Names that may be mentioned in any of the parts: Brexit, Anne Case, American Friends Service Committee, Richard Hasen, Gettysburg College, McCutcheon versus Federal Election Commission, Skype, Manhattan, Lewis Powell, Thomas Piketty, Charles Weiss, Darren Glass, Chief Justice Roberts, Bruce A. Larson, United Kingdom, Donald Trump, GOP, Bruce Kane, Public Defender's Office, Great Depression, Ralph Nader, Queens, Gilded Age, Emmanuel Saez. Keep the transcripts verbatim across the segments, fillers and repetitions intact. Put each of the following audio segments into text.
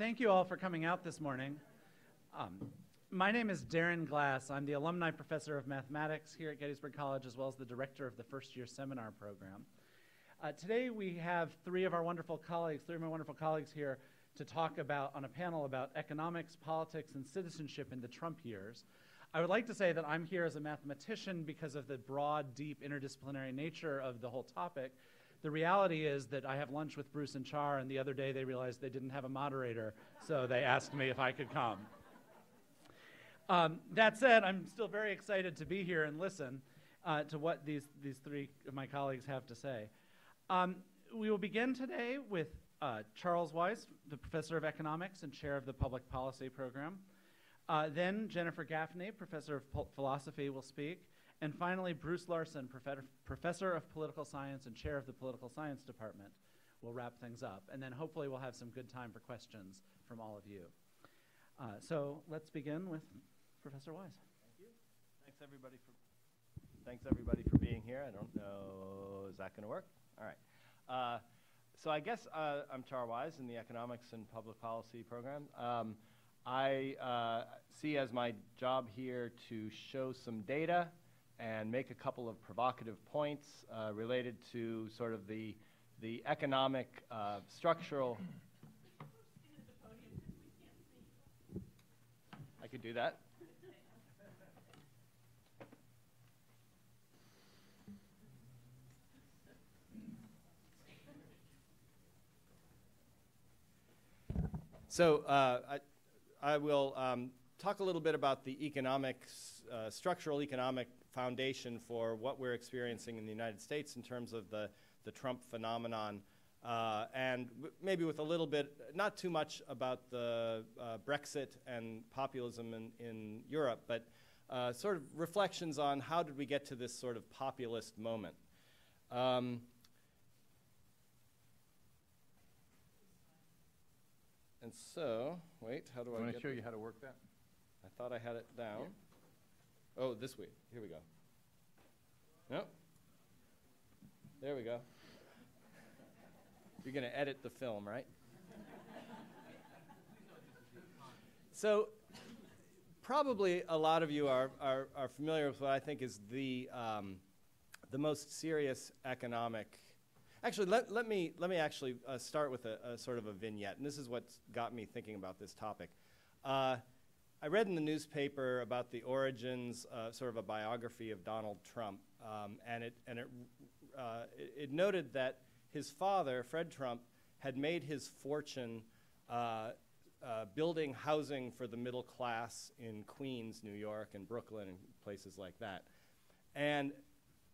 Thank you all for coming out this morning. Um, my name is Darren Glass. I'm the alumni professor of mathematics here at Gettysburg College, as well as the director of the first year seminar program. Uh, today we have three of our wonderful colleagues, three of my wonderful colleagues here to talk about, on a panel about economics, politics, and citizenship in the Trump years. I would like to say that I'm here as a mathematician because of the broad, deep, interdisciplinary nature of the whole topic. The reality is that I have lunch with Bruce and Char, and the other day they realized they didn't have a moderator, so they asked me if I could come. Um, that said, I'm still very excited to be here and listen uh, to what these, these three of my colleagues have to say. Um, we will begin today with uh, Charles Weiss, the professor of economics and chair of the public policy program. Uh, then Jennifer Gaffney, professor of philosophy, will speak. And finally, Bruce Larson, professor of political science and chair of the political science department, will wrap things up. And then hopefully we'll have some good time for questions from all of you. Uh, so let's begin with Professor Weiss. Thank you. Thanks everybody for, thanks everybody for being here. I don't know, is that gonna work? All right. Uh, so I guess uh, I'm Char Weiss in the economics and public policy program. Um, I uh, see as my job here to show some data and make a couple of provocative points uh, related to sort of the, the economic uh, structural. I could do that. So uh, I, I will um, talk a little bit about the economics, uh, structural economic foundation for what we're experiencing in the United States in terms of the, the Trump phenomenon, uh, and w maybe with a little bit, not too much about the uh, Brexit and populism in, in Europe, but uh, sort of reflections on how did we get to this sort of populist moment. Um, and so, wait, how do I, I want to show you how to work that? I thought I had it down. Yeah. Oh, this way. Here we go. Nope. There we go. You're going to edit the film, right? So probably a lot of you are, are, are familiar with what I think is the, um, the most serious economic. Actually, let, let, me, let me actually uh, start with a, a sort of a vignette. And this is what got me thinking about this topic. Uh, I read in the newspaper about the origins, uh, sort of a biography of Donald Trump, um, and, it, and it, uh, it, it noted that his father, Fred Trump, had made his fortune uh, uh, building housing for the middle class in Queens, New York, and Brooklyn, and places like that. And,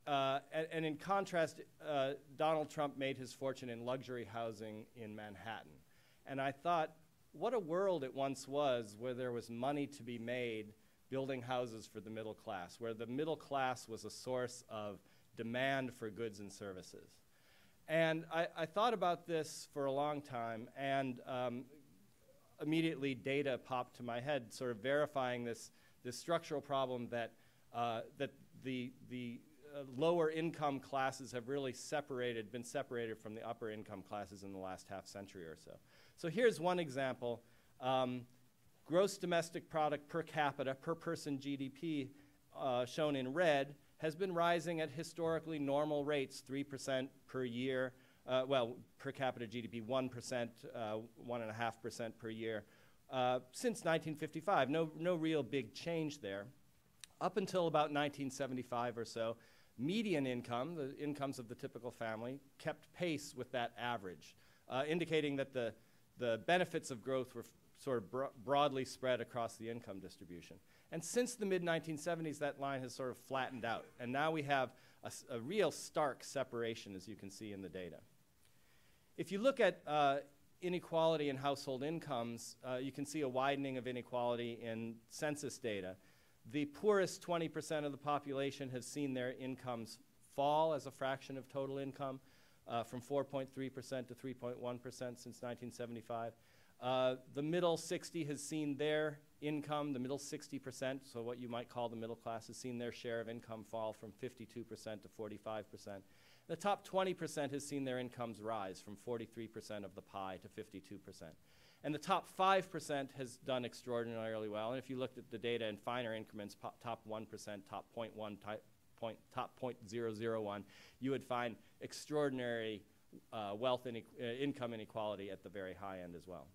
uh, and, and in contrast, uh, Donald Trump made his fortune in luxury housing in Manhattan. And I thought, what a world it once was where there was money to be made building houses for the middle class, where the middle class was a source of demand for goods and services. And I, I thought about this for a long time, and um, immediately data popped to my head, sort of verifying this, this structural problem that, uh, that the, the uh, lower income classes have really separated, been separated from the upper income classes in the last half century or so. So here's one example. Um, gross domestic product per capita, per person G D P, uh, shown in red, has been rising at historically normal rates, three percent per year, uh, well, per capita G D P, one percent, uh, one point five percent per year, uh, since nineteen fifty-five. No, no real big change there. Up until about nineteen seventy-five or so, median income, the incomes of the typical family, kept pace with that average, uh, indicating that the The benefits of growth were sort of bro broadly spread across the income distribution. And since the mid nineteen seventies, that line has sort of flattened out. And now we have a, a real stark separation, as you can see in the data. If you look at uh, inequality in household incomes, uh, you can see a widening of inequality in census data. The poorest twenty percent of the population have seen their incomes fall as a fraction of total income. Uh, from four point three percent to three point one percent since nineteen seventy-five. Uh, the middle sixty has seen their income, the middle sixty percent, so what you might call the middle class, has seen their share of income fall from fifty-two percent to forty-five percent. The top twenty percent has seen their incomes rise from forty-three percent of the pie to fifty-two percent. And the top five percent has done extraordinarily well. And if you looked at the data in finer increments, top one percent, top zero point one, point, top zero point zero zero one, you would find extraordinary uh, wealth and uh, income inequality at the very high end as well.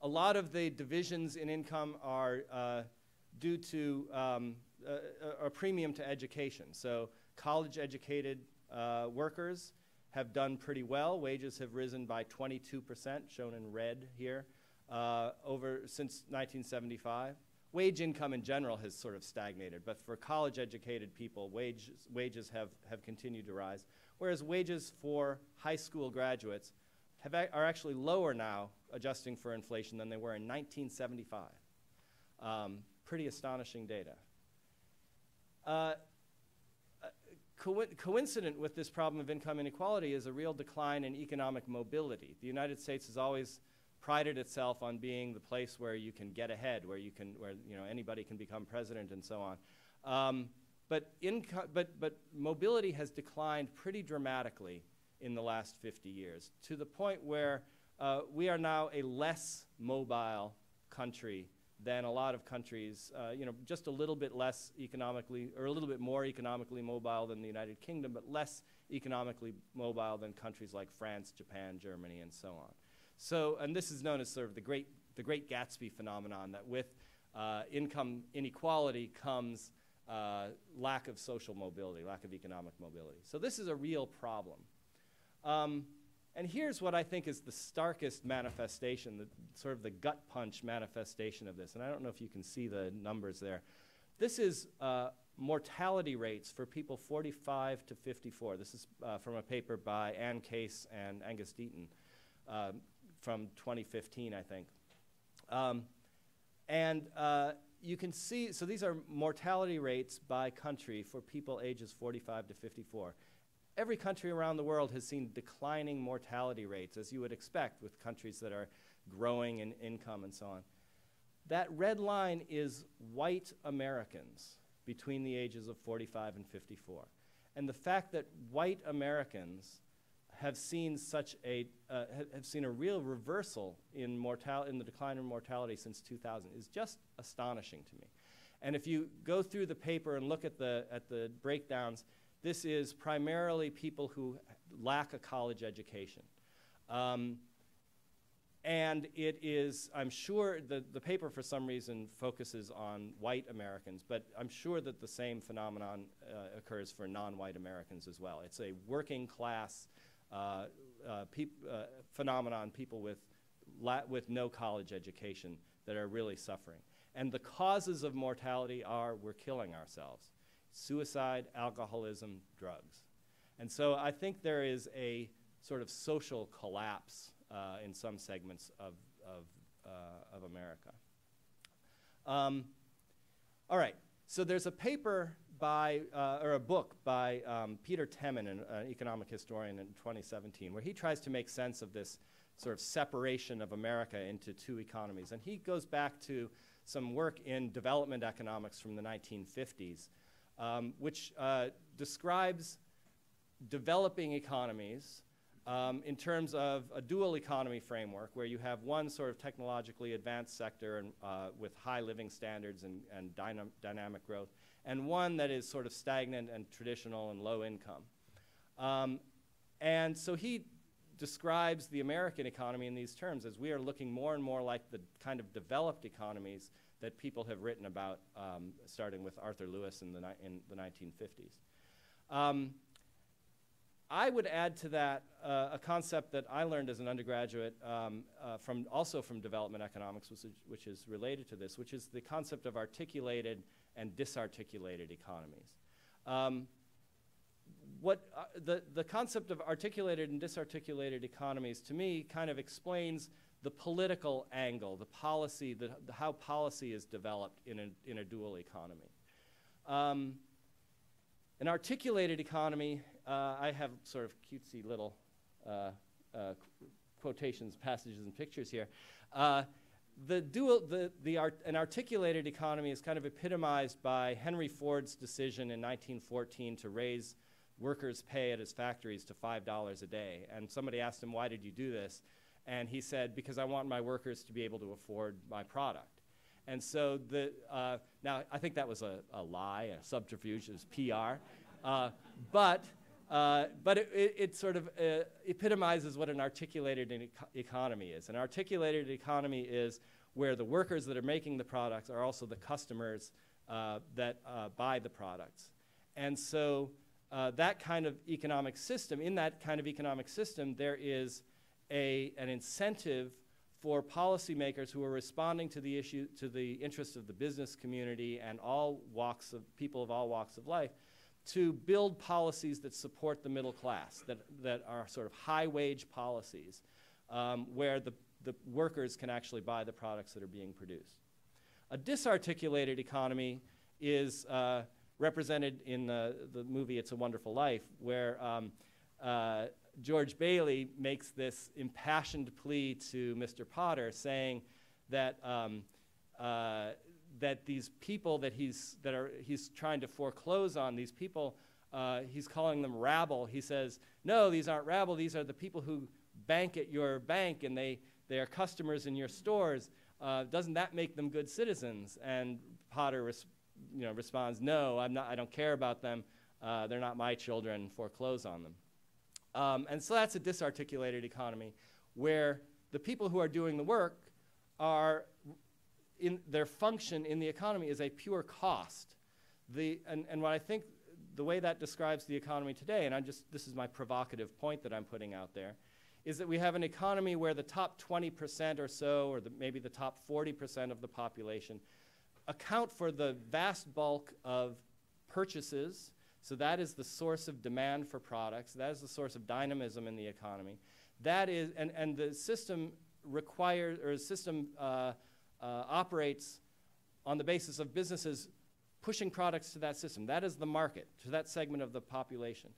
A lot of the divisions in income are uh, due to um, a, a premium to education. So college-educated uh, workers have done pretty well. Wages have risen by twenty-two percent, shown in red here, uh, over since nineteen seventy-five. Wage income in general has sort of stagnated, but for college-educated people, wages, wages have, have continued to rise, whereas wages for high school graduates have a are actually lower now, adjusting for inflation, than they were in nineteen seventy-five. Um, pretty astonishing data. Uh, Co coincident with this problem of income inequality is a real decline in economic mobility. The United States has always prided itself on being the place where you can get ahead, where you can, where you know anybody can become president and so on. Um, but, but, but mobility has declined pretty dramatically in the last fifty years to the point where uh, we are now a less mobile country than a lot of countries, uh, you know, just a little bit less economically, or a little bit more economically mobile than the United Kingdom, but less economically mobile than countries like France, Japan, Germany, and so on. So, and this is known as sort of the great, the great Gatsby phenomenon, that with uh, income inequality comes uh, lack of social mobility, lack of economic mobility. So this is a real problem. Um, And here's what I think is the starkest manifestation, the, sort of the gut punch manifestation of this. And I don't know if you can see the numbers there. This is uh, mortality rates for people forty-five to fifty-four. This is uh, from a paper by Anne Case and Angus Deaton uh, from twenty fifteen, I think. Um, and uh, you can see, so these are mortality rates by country for people ages forty-five to fifty-four. Every country around the world has seen declining mortality rates, as you would expect with countries that are growing in income and so on. That red line is white Americans between the ages of forty-five and fifty-four. And the fact that white Americans have seen such a, uh, have seen a real reversal in, mortal- in the decline in mortality since two thousand is just astonishing to me. And if you go through the paper and look at the, at the breakdowns, this is primarily people who lack a college education. Um, and it is, I'm sure, the, the paper for some reason focuses on white Americans, but I'm sure that the same phenomenon uh, occurs for non-white Americans as well. It's a working class uh, uh, peop uh, phenomenon, people with, la with no college education that are really suffering. And the causes of mortality are we're killing ourselves. Suicide, alcoholism, drugs. And so I think there is a sort of social collapse uh, in some segments of, of, uh, of America. Um, all right, so there's a paper by, uh, or a book by um, Peter Temin, an uh, economic historian, in twenty seventeen, where he tries to make sense of this sort of separation of America into two economies. And he goes back to some work in development economics from the nineteen fifties. Um, which uh, describes developing economies um, in terms of a dual economy framework where you have one sort of technologically advanced sector and, uh, with high living standards and, and dynam dynamic growth, and one that is sort of stagnant and traditional and low income. Um, and so he describes the American economy in these terms as we are looking more and more like the kind of developed economies that people have written about, um, starting with Arthur Lewis in the, ni in the nineteen fifties. Um, I would add to that uh, a concept that I learned as an undergraduate, um, uh, from also from development economics, which is, which is related to this, which is the concept of articulated and disarticulated economies. Um, what uh, the, the concept of articulated and disarticulated economies, to me, kind of explains the political angle, the policy, the, the how policy is developed in a, in a dual economy. Um, an articulated economy, uh, I have sort of cutesy little uh, uh, quotations, passages, and pictures here. Uh, the dual, the, the art, an articulated economy is kind of epitomized by Henry Ford's decision in nineteen fourteen to raise workers pay at his factories to five dollars a day. And somebody asked him, why did you do this? And he said, because I want my workers to be able to afford my product. And so the, uh, now I think that was a, a lie, a subterfuge, it was P R. Uh, but uh, but it, it, it sort of uh, epitomizes what an articulated e- economy is. An articulated economy is where the workers that are making the products are also the customers uh, that uh, buy the products. And so uh, that kind of economic system, in that kind of economic system, there is a, an incentive for policymakers who are responding to the issue, to the interests of the business community and all walks of people of all walks of life, to build policies that support the middle class, that that are sort of high wage policies, um, where the the workers can actually buy the products that are being produced. A disarticulated economy is uh, represented in the the movie It's a Wonderful Life, where um, uh, George Bailey makes this impassioned plea to Mister Potter, saying that um, uh, that these people that he's that are he's trying to foreclose on, these people, uh, he's calling them rabble. He says, no, these aren't rabble. These are the people who bank at your bank, and they they are customers in your stores. Uh, doesn't that make them good citizens? And Potter res you know responds, no, I'm not. I don't care about them. Uh, they're not my children. Foreclose on them. Um, and so that's a disarticulated economy, where the people who are doing the work are, in their function in the economy is a pure cost. The, and, and what I think, the way that describes the economy today, and I'm just, this is my provocative point that I'm putting out there, is that we have an economy where the top twenty percent or so, or the, maybe the top forty percent of the population, account for the vast bulk of purchases. So that is the source of demand for products. That is the source of dynamism in the economy. That is, and, and the system requires, or the system uh, uh, operates on the basis of businesses pushing products to that system. That is the market, to that segment of the population.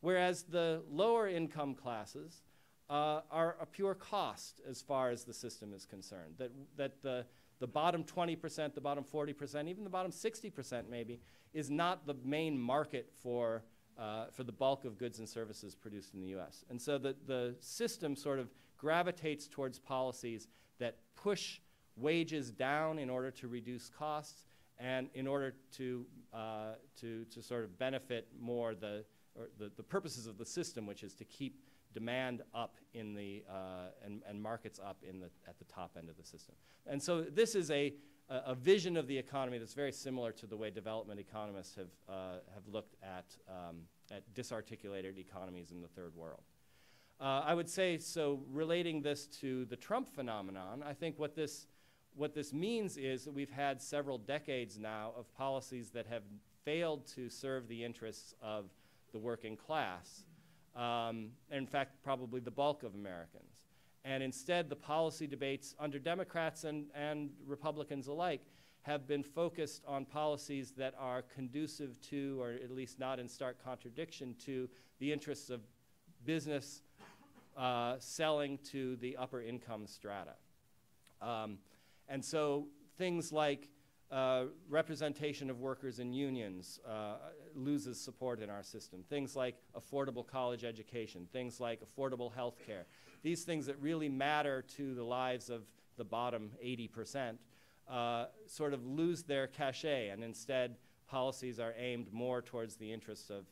Whereas the lower income classes uh, are a pure cost as far as the system is concerned. That, that the, the bottom twenty percent, the bottom forty percent, even the bottom sixty percent maybe, is not the main market for, uh, for the bulk of goods and services produced in the U S. And so the, the system sort of gravitates towards policies that push wages down in order to reduce costs and in order to, uh, to, to sort of benefit more the, or the, the purposes of the system, which is to keep demand up in the, uh, and, and markets up in the, at the top end of the system. And so this is a, a vision of the economy that's very similar to the way development economists have, uh, have looked at, um, at disarticulated economies in the third world. Uh, I would say, so relating this to the Trump phenomenon, I think what this, what this means is that we've had several decades now of policies that have failed to serve the interests of the working class, um, in fact, probably the bulk of Americans. And instead, the policy debates under Democrats and, and Republicans alike have been focused on policies that are conducive to, or at least not in stark contradiction to, the interests of business uh, selling to the upper income strata. Um, and so things like uh, representation of workers in unions uh, loses support in our system. Things like affordable college education, things like affordable health care. These things that really matter to the lives of the bottom eighty percent uh, sort of lose their cachet, and instead policies are aimed more towards the interests of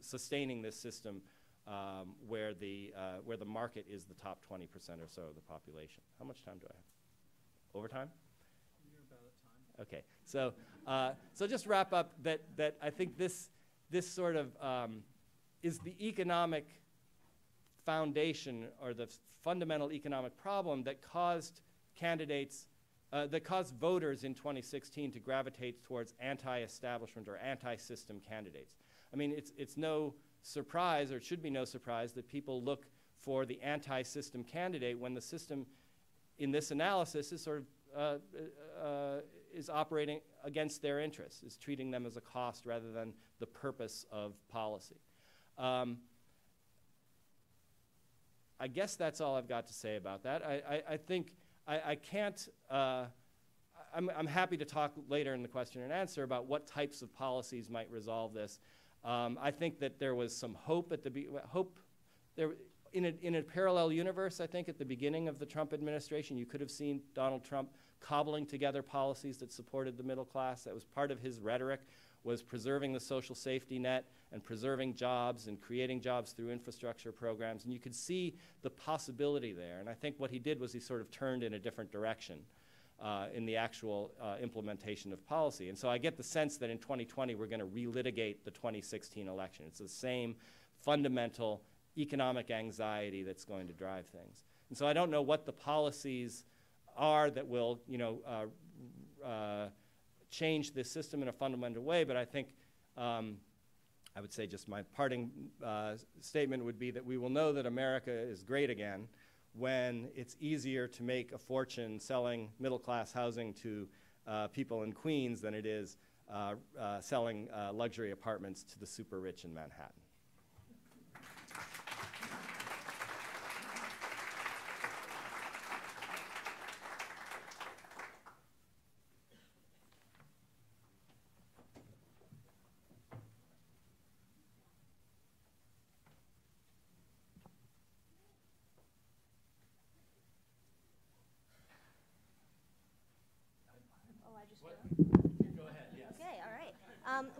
sustaining this system um, where, the, uh, where the market is the top twenty percent or so of the population. How much time do I have? Overtime? You're about at time. Okay, so, uh, so just wrap up that, that I think this, this sort of um, is the economic foundation, or the fundamental economic problem that caused candidates, uh, that caused voters in twenty sixteen to gravitate towards anti-establishment or anti-system candidates. I mean, it's, it's no surprise, or it should be no surprise, that people look for the anti-system candidate when the system in this analysis is sort of, uh, uh, is operating against their interests, is treating them as a cost rather than the purpose of policy. Um, I guess that's all I've got to say about that. I, I, I think I, I can't, uh, I'm, I'm happy to talk later in the question and answer about what types of policies might resolve this. Um, I think that there was some hope at the be hope there in a, in a parallel universe. I think at the beginning of the Trump administration, you could have seen Donald Trump cobbling together policies that supported the middle class. That was part of his rhetoric, was preserving the social safety net and preserving jobs and creating jobs through infrastructure programs. And you could see the possibility there. And I think what he did was he sort of turned in a different direction uh, in the actual uh, implementation of policy. And so I get the sense that in twenty twenty, we're going to relitigate the twenty sixteen election. It's the same fundamental economic anxiety that's going to drive things. And so I don't know what the policies are that will, you know, uh, uh, change this system in a fundamental way, but I think um, I would say just my parting uh, statement would be that we will know that America is great again when it's easier to make a fortune selling middle-class housing to uh, people in Queens than it is uh, uh, selling uh, luxury apartments to the super rich in Manhattan.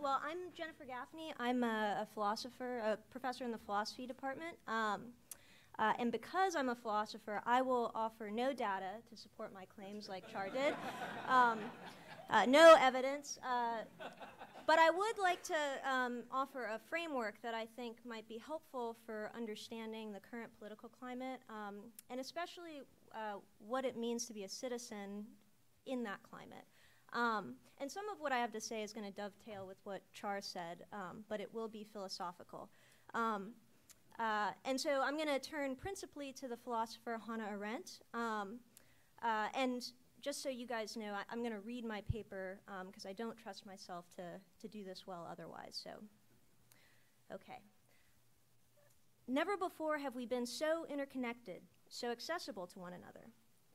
Well, I'm Jennifer Gaffney. I'm a, a philosopher, a professor in the philosophy department. Um, uh, and because I'm a philosopher, I will offer no data to support my claims like Char did, um, uh, no evidence. Uh, but I would like to um, offer a framework that I think might be helpful for understanding the current political climate, um, and especially uh, what it means to be a citizen in that climate. Um, and some of what I have to say is going to dovetail with what Char said, um, but it will be philosophical. Um, uh, and so I'm going to turn principally to the philosopher Hannah Arendt. Um, uh, and just so you guys know, I, I'm going to read my paper because um, I don't trust myself to, to do this well otherwise. So, okay. Never before have we been so interconnected, so accessible to one another.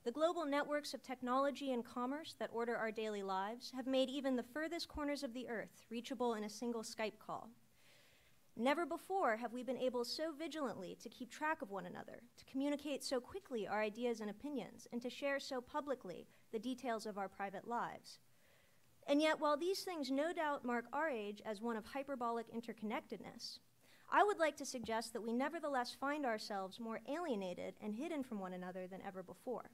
The global networks of technology and commerce that order our daily lives have made even the furthest corners of the earth reachable in a single Skype call. Never before have we been able so vigilantly to keep track of one another, to communicate so quickly our ideas and opinions, and to share so publicly the details of our private lives. And yet, while these things no doubt mark our age as one of hyperbolic interconnectedness, I would like to suggest that we nevertheless find ourselves more alienated and hidden from one another than ever before.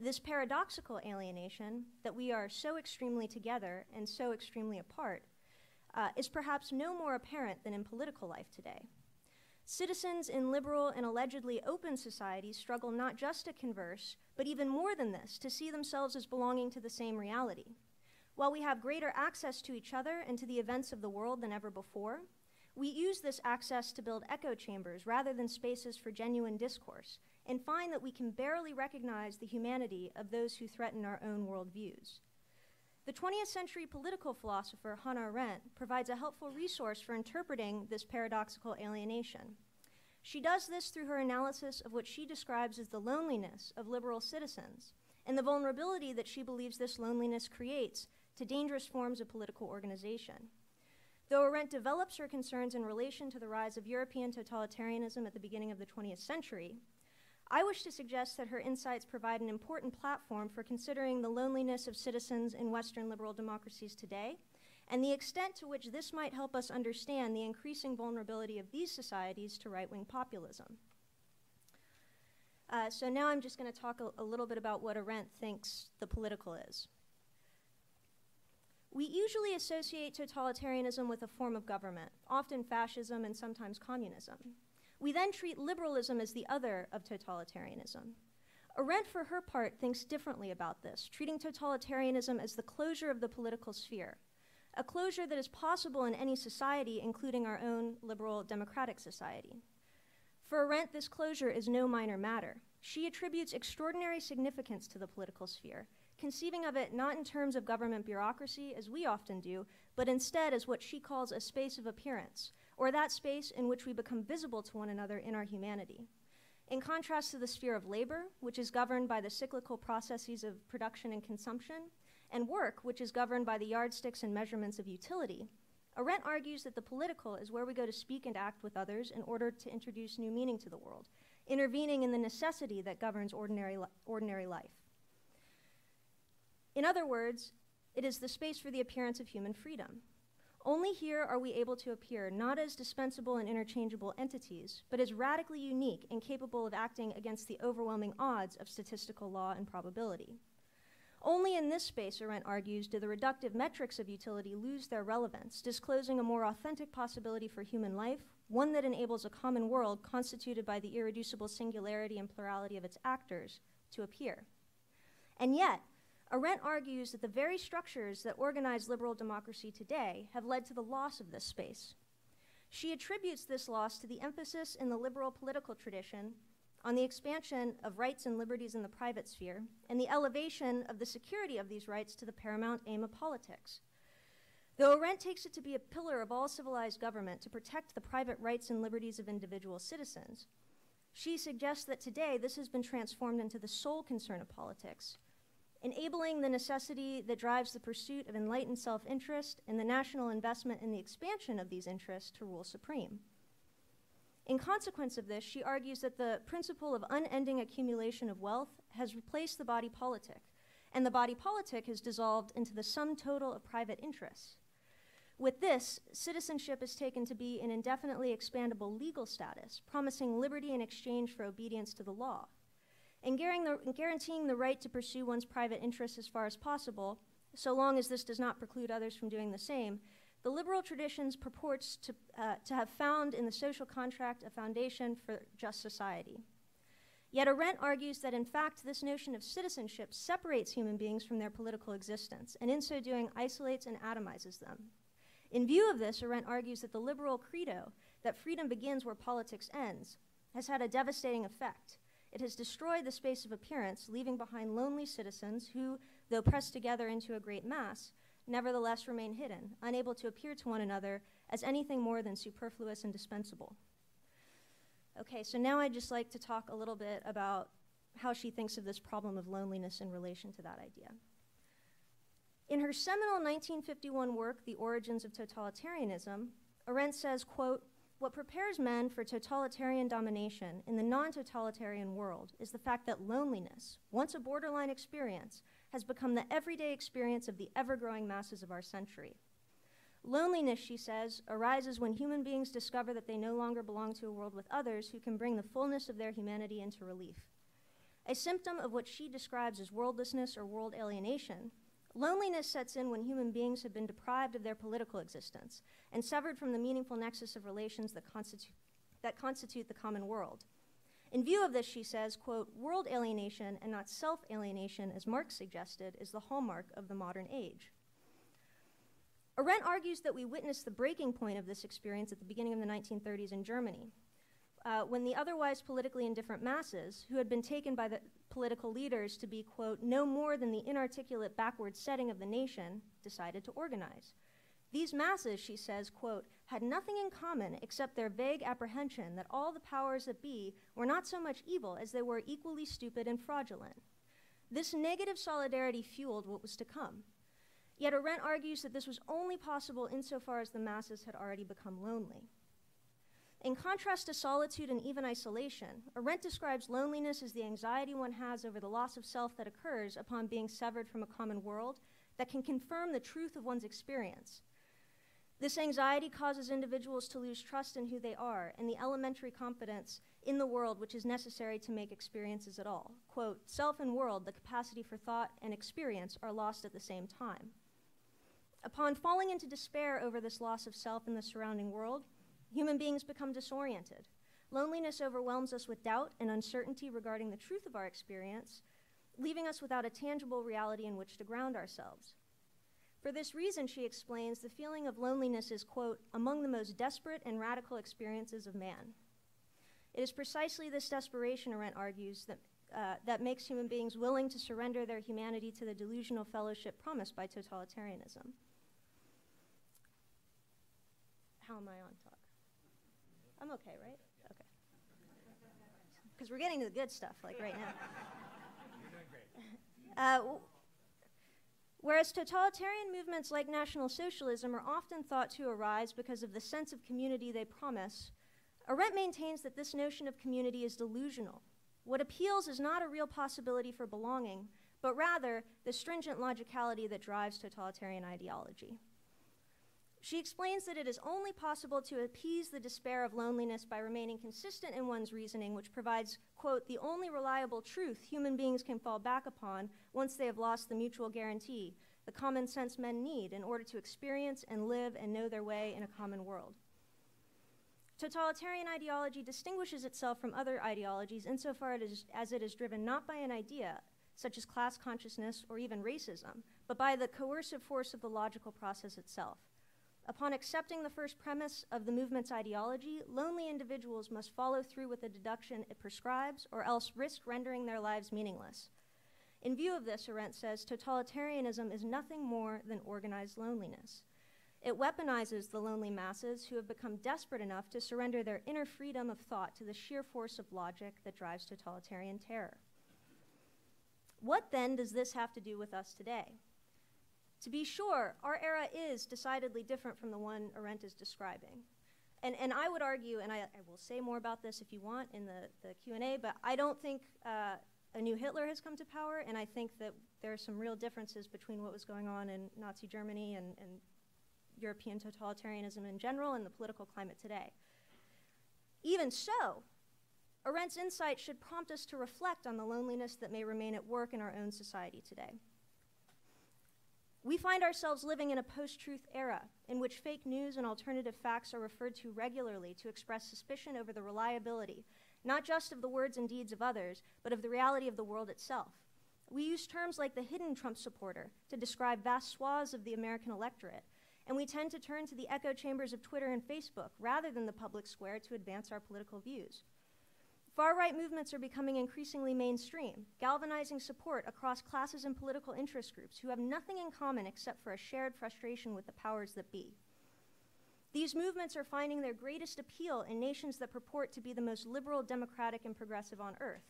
This paradoxical alienation, that we are so extremely together and so extremely apart, uh, is perhaps no more apparent than in political life today. Citizens in liberal and allegedly open societies struggle not just to converse, but even more than this, to see themselves as belonging to the same reality. While we have greater access to each other and to the events of the world than ever before, we use this access to build echo chambers rather than spaces for genuine discourse, and find that we can barely recognize the humanity of those who threaten our own worldviews. The twentieth century political philosopher Hannah Arendt provides a helpful resource for interpreting this paradoxical alienation. She does this through her analysis of what she describes as the loneliness of liberal citizens, and the vulnerability that she believes this loneliness creates to dangerous forms of political organization. Though Arendt develops her concerns in relation to the rise of European totalitarianism at the beginning of the twentieth century, I wish to suggest that her insights provide an important platform for considering the loneliness of citizens in Western liberal democracies today, and the extent to which this might help us understand the increasing vulnerability of these societies to right-wing populism. Uh, so now I'm just going to talk a, a little bit about what Arendt thinks the political is. We usually associate totalitarianism with a form of government, often fascism and sometimes communism. We then treat liberalism as the other of totalitarianism. Arendt, for her part, thinks differently about this, treating totalitarianism as the closure of the political sphere, a closure that is possible in any society, including our own liberal democratic society. For Arendt, this closure is no minor matter. She attributes extraordinary significance to the political sphere, conceiving of it not in terms of government bureaucracy, as we often do, but instead as what she calls a space of appearance, or that space in which we become visible to one another in our humanity. In contrast to the sphere of labor, which is governed by the cyclical processes of production and consumption, and work, which is governed by the yardsticks and measurements of utility, Arendt argues that the political is where we go to speak and act with others in order to introduce new meaning to the world, intervening in the necessity that governs ordinary, li ordinary life. In other words, it is the space for the appearance of human freedom. Only here are we able to appear not as dispensable and interchangeable entities, but as radically unique and capable of acting against the overwhelming odds of statistical law and probability. Only in this space, Arendt argues, do the reductive metrics of utility lose their relevance, disclosing a more authentic possibility for human life, one that enables a common world constituted by the irreducible singularity and plurality of its actors to appear. And yet, Arendt argues that the very structures that organize liberal democracy today have led to the loss of this space. She attributes this loss to the emphasis in the liberal political tradition on the expansion of rights and liberties in the private sphere, and the elevation of the security of these rights to the paramount aim of politics. Though Arendt takes it to be a pillar of all civilized government to protect the private rights and liberties of individual citizens, she suggests that today this has been transformed into the sole concern of politics, enabling the necessity that drives the pursuit of enlightened self-interest and the national investment in the expansion of these interests to rule supreme. In consequence of this, she argues that the principle of unending accumulation of wealth has replaced the body politic, and the body politic has dissolved into the sum total of private interests. With this, citizenship is taken to be an indefinitely expandable legal status, promising liberty in exchange for obedience to the law. And guaranteeing the right to pursue one's private interests as far as possible, so long as this does not preclude others from doing the same, the liberal traditions purports to, uh, to have found in the social contract a foundation for just society. Yet Arendt argues that in fact this notion of citizenship separates human beings from their political existence, and in so doing isolates and atomizes them. In view of this, Arendt argues that the liberal credo that freedom begins where politics ends has had a devastating effect. It has destroyed the space of appearance, leaving behind lonely citizens who, though pressed together into a great mass, nevertheless remain hidden, unable to appear to one another as anything more than superfluous and dispensable. Okay, so now I'd just like to talk a little bit about how she thinks of this problem of loneliness in relation to that idea. In her seminal nineteen fifty-one work, The Origins of Totalitarianism, Arendt says, quote, "What prepares men for totalitarian domination in the non-totalitarian world is the fact that loneliness, once a borderline experience, has become the everyday experience of the ever-growing masses of our century. Loneliness," she says, "arises when human beings discover that they no longer belong to a world with others who can bring the fullness of their humanity into relief. A symptom of what she describes as worldlessness or world alienation, loneliness sets in when human beings have been deprived of their political existence and severed from the meaningful nexus of relations that constitute, that constitute the common world. In view of this," she says, quote, "world alienation and not self-alienation, as Marx suggested, is the hallmark of the modern age." Arendt argues that we witnessed the breaking point of this experience at the beginning of the nineteen thirties in Germany, uh, when the otherwise politically indifferent masses, who had been taken by the political leaders to be, quote, "no more than the inarticulate backward setting of the nation," decided to organize. These masses, she says, quote, "had nothing in common except their vague apprehension that all the powers that be were not so much evil as they were equally stupid and fraudulent." This negative solidarity fueled what was to come. Yet Arendt argues that this was only possible insofar as the masses had already become lonely. In contrast to solitude and even isolation, Arendt describes loneliness as the anxiety one has over the loss of self that occurs upon being severed from a common world that can confirm the truth of one's experience. This anxiety causes individuals to lose trust in who they are and the elementary confidence in the world which is necessary to make experiences at all. Quote, "Self and world, the capacity for thought and experience, are lost at the same time." Upon falling into despair over this loss of self in the surrounding world, human beings become disoriented. Loneliness overwhelms us with doubt and uncertainty regarding the truth of our experience, leaving us without a tangible reality in which to ground ourselves. For this reason, she explains, the feeling of loneliness is, quote, "among the most desperate and radical experiences of man." It is precisely this desperation, Arendt argues, that, uh, that makes human beings willing to surrender their humanity to the delusional fellowship promised by totalitarianism. How am I on top? I'm okay, right? Okay. Because we're getting to the good stuff, like right now. You're doing great. Uh, Whereas totalitarian movements like National Socialism are often thought to arise because of the sense of community they promise, Arendt maintains that this notion of community is delusional. What appeals is not a real possibility for belonging, but rather the stringent logicality that drives totalitarian ideology. She explains that it is only possible to appease the despair of loneliness by remaining consistent in one's reasoning, which provides, quote, the only reliable truth human beings can fall back upon once they have lost the mutual guarantee, the common sense men need in order to experience and live and know their way in a common world. Totalitarian ideology distinguishes itself from other ideologies insofar as it is driven not by an idea, such as class consciousness or even racism, but by the coercive force of the logical process itself. Upon accepting the first premise of the movement's ideology, lonely individuals must follow through with the deduction it prescribes or else risk rendering their lives meaningless. In view of this, Arendt says, totalitarianism is nothing more than organized loneliness. It weaponizes the lonely masses who have become desperate enough to surrender their inner freedom of thought to the sheer force of logic that drives totalitarian terror. What then does this have to do with us today? To be sure, our era is decidedly different from the one Arendt is describing. And, and I would argue, and I, I will say more about this if you want in the, the Q and A, but I don't think uh, a new Hitler has come to power, and I think that there are some real differences between what was going on in Nazi Germany and, and European totalitarianism in general and the political climate today. Even so, Arendt's insight should prompt us to reflect on the loneliness that may remain at work in our own society today. We find ourselves living in a post-truth era in which fake news and alternative facts are referred to regularly to express suspicion over the reliability, not just of the words and deeds of others, but of the reality of the world itself. We use terms like the hidden Trump supporter to describe vast swaths of the American electorate, and we tend to turn to the echo chambers of Twitter and Facebook rather than the public square to advance our political views. Far-right movements are becoming increasingly mainstream, galvanizing support across classes and political interest groups who have nothing in common except for a shared frustration with the powers that be. These movements are finding their greatest appeal in nations that purport to be the most liberal, democratic, and progressive on earth,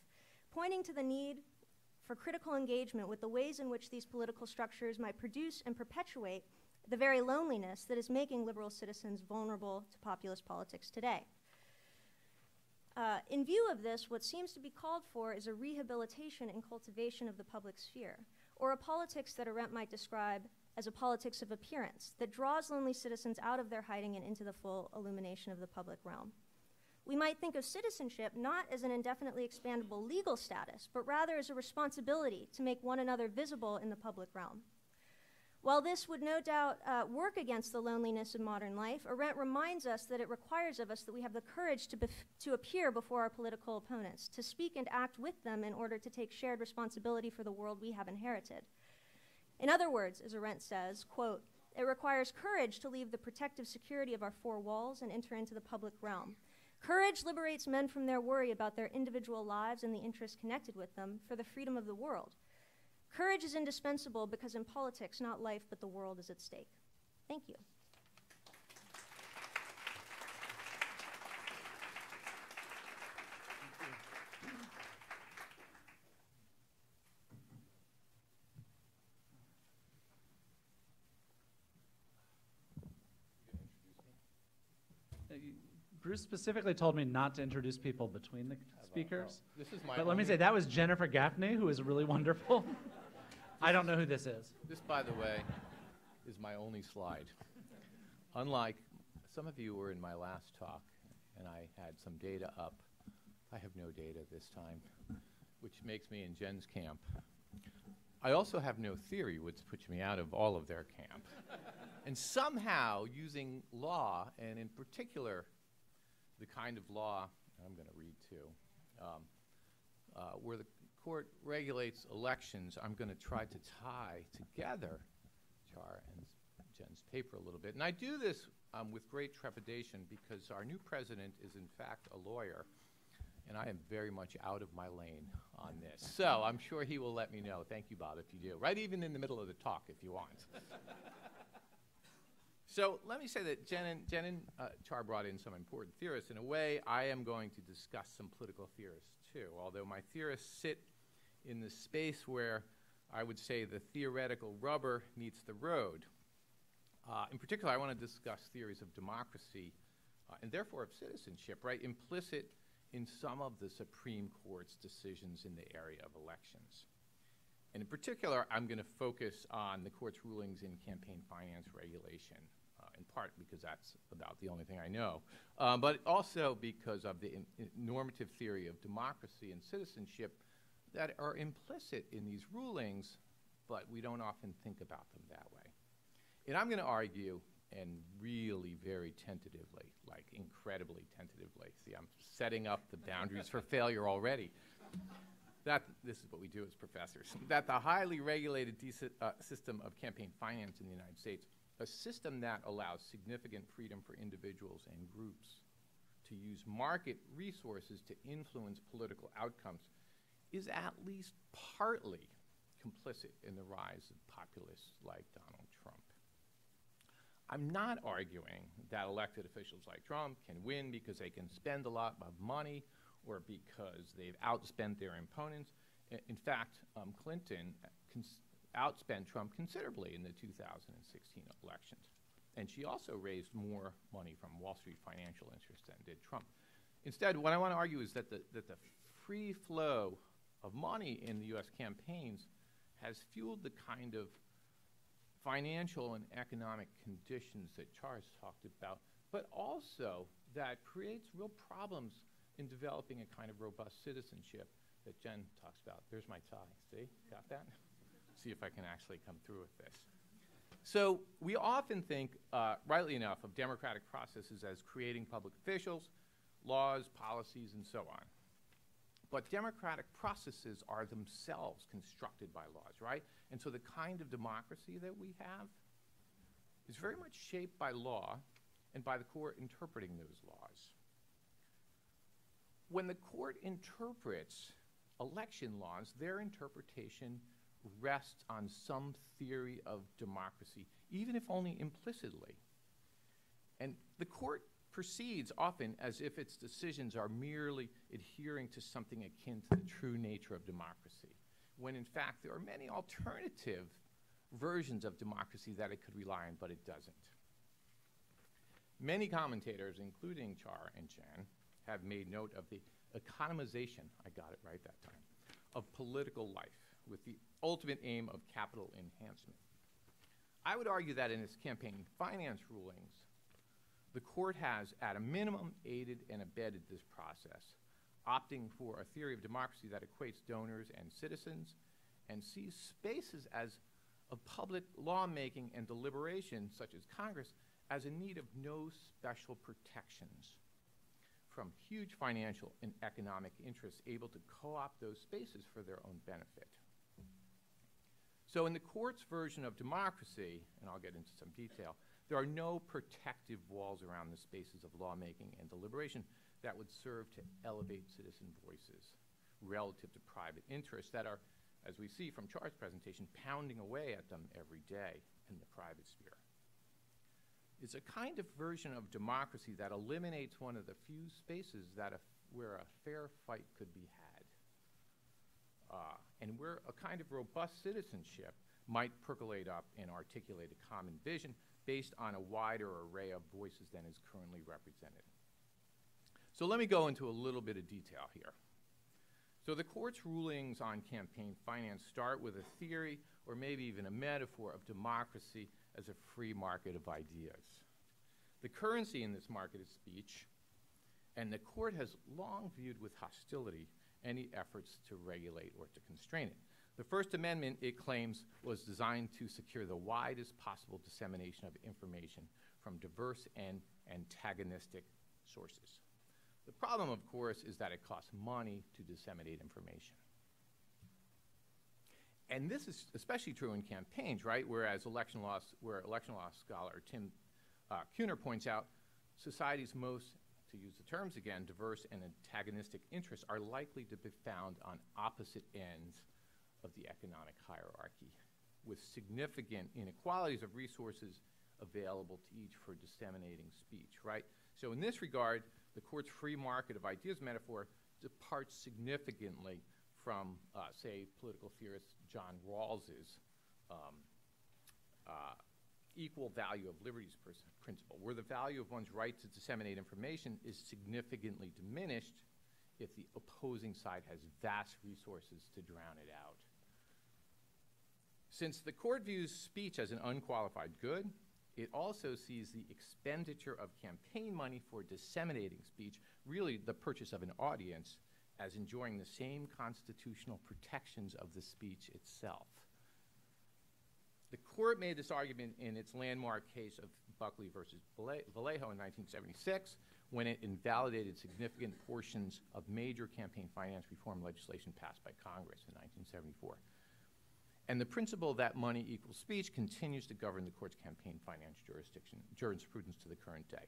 pointing to the need for critical engagement with the ways in which these political structures might produce and perpetuate the very loneliness that is making liberal citizens vulnerable to populist politics today. Uh, in view of this, what seems to be called for is a rehabilitation and cultivation of the public sphere, or a politics that Arendt might describe as a politics of appearance that draws lonely citizens out of their hiding and into the full illumination of the public realm. We might think of citizenship not as an indefinitely expandable legal status, but rather as a responsibility to make one another visible in the public realm. While this would no doubt uh, work against the loneliness of modern life, Arendt reminds us that it requires of us that we have the courage to, to appear before our political opponents, to speak and act with them in order to take shared responsibility for the world we have inherited. In other words, as Arendt says, quote, it requires courage to leave the protective security of our four walls and enter into the public realm. Courage liberates men from their worry about their individual lives and the interests connected with them for the freedom of the world. Courage is indispensable because in politics, not life, but the world is at stake. Thank you. Bruce specifically told me not to introduce people between the speakers. This is my but let me say, that was Jennifer Gaffney, who is really wonderful. I don't know who this is. This, by the way, is my only slide. Unlike some of you were in my last talk, and I had some data up. I have no data this time, which makes me in Jen's camp. I also have no theory, which puts me out of all of their camp. And somehow, using law, and in particular, the kind of law, I'm going to read too, um, uh, where the court regulates elections, I'm going to try to tie together Char and Jen's paper a little bit. And I do this um, with great trepidation because our new president is, in fact, a lawyer, and I am very much out of my lane on this. So I'm sure he will let me know. Thank you, Bob, if you do. Right even in the middle of the talk, if you want. So let me say that Jen and, Jen and uh, Char brought in some important theorists. In a way, I am going to discuss some political theorists too, although my theorists sit in the space where I would say the theoretical rubber meets the road. Uh, in particular, I want to discuss theories of democracy uh, and therefore of citizenship, right, implicit in some of the Supreme Court's decisions in the area of elections. And in particular, I'm going to focus on the court's rulings in campaign finance regulation, uh, in part because that's about the only thing I know, uh, but also because of the in, in normative theory of democracy and citizenship that are implicit in these rulings, but we don't often think about them that way. And I'm going to argue, and really very tentatively, like incredibly tentatively, see, I'm setting up the boundaries for failure already, that this is what we do as professors, that the highly regulated uh, system of campaign finance in the United States, a system that allows significant freedom for individuals and groups to use market resources to influence political outcomes, is at least partly complicit in the rise of populists like Donald Trump. I'm not arguing that elected officials like Trump can win because they can spend a lot of money or because they've outspent their opponents. I, in fact, um, Clinton outspent Trump considerably in the two thousand sixteen elections. And she also raised more money from Wall Street financial interests than did Trump. Instead, what I want to argue is that the, that the free flow of money in the U S campaigns has fueled the kind of financial and economic conditions that Charles talked about, but also that creates real problems in developing a kind of robust citizenship that Jen talks about. There's my tie, see, got that? See if I can actually come through with this. So we often think, uh, rightly enough, of democratic processes as creating public officials, laws, policies, and so on. But democratic processes are themselves constructed by laws, right? And so the kind of democracy that we have is very much shaped by law and by the court interpreting those laws. When the court interprets election laws, their interpretation rests on some theory of democracy, even if only implicitly. And the court proceeds often as if its decisions are merely adhering to something akin to the true nature of democracy, when in fact there are many alternative versions of democracy that it could rely on, but it doesn't. Many commentators, including Char and Jen, have made note of the economization, I got it right that time, of political life with the ultimate aim of capital enhancement. I would argue that in its campaign finance rulings, the court has, at a minimum, aided and abetted this process, opting for a theory of democracy that equates donors and citizens and sees spaces as of public lawmaking and deliberation, such as Congress, as in need of no special protections from huge financial and economic interests able to co-opt those spaces for their own benefit. So in the court's version of democracy, and I'll get into some detail, there are no protective walls around the spaces of lawmaking and deliberation that would serve to elevate citizen voices relative to private interests that are, as we see from Char's presentation, pounding away at them every day in the private sphere. It's a kind of version of democracy that eliminates one of the few spaces that a, where a fair fight could be had, uh, and where a kind of robust citizenship might percolate up and articulate a common vision based on a wider array of voices than is currently represented. So let me go into a little bit of detail here. So the court's rulings on campaign finance start with a theory, or maybe even a metaphor, of democracy as a free market of ideas. The currency in this market is speech, and the court has long viewed with hostility any efforts to regulate or to constrain it. The First Amendment, it claims, was designed to secure the widest possible dissemination of information from diverse and antagonistic sources. The problem, of course, is that it costs money to disseminate information. And this is especially true in campaigns, right? Whereas election law, where election law scholar Tim uh, Kuhner points out, society's most, to use the terms again, diverse and antagonistic interests are likely to be found on opposite ends of the economic hierarchy, with significant inequalities of resources available to each for disseminating speech, right? So in this regard, the court's free market of ideas metaphor departs significantly from, uh, say, political theorist John Rawls's um, uh, equal value of liberties principle, where the value of one's right to disseminate information is significantly diminished if the opposing side has vast resources to drown it out. Since the court views speech as an unqualified good, it also sees the expenditure of campaign money for disseminating speech, really the purchase of an audience, as enjoying the same constitutional protections of the speech itself. The court made this argument in its landmark case of Buckley versus Valeo in nineteen seventy-six, when it invalidated significant portions of major campaign finance reform legislation passed by Congress in nineteen seventy-four. And the principle that money equals speech continues to govern the court's campaign finance jurisdiction, jurisprudence to the current day.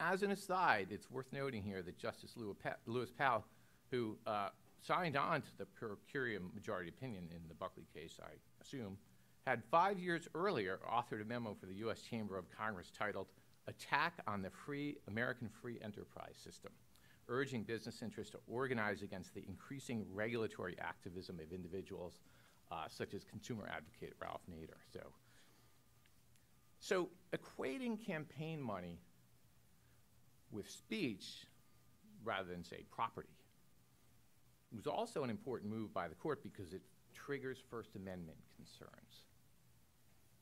As an aside, it's worth noting here that Justice Lewis Powell, who uh, signed on to the per curiam majority opinion in the Buckley case, I assume, had five years earlier authored a memo for the U S Chamber of Congress titled Attack on the Free American Free Enterprise System, urging business interests to organize against the increasing regulatory activism of individuals uh, such as consumer advocate Ralph Nader. So, so equating campaign money with speech rather than, say, property it was also an important move by the court because it triggers First Amendment concerns.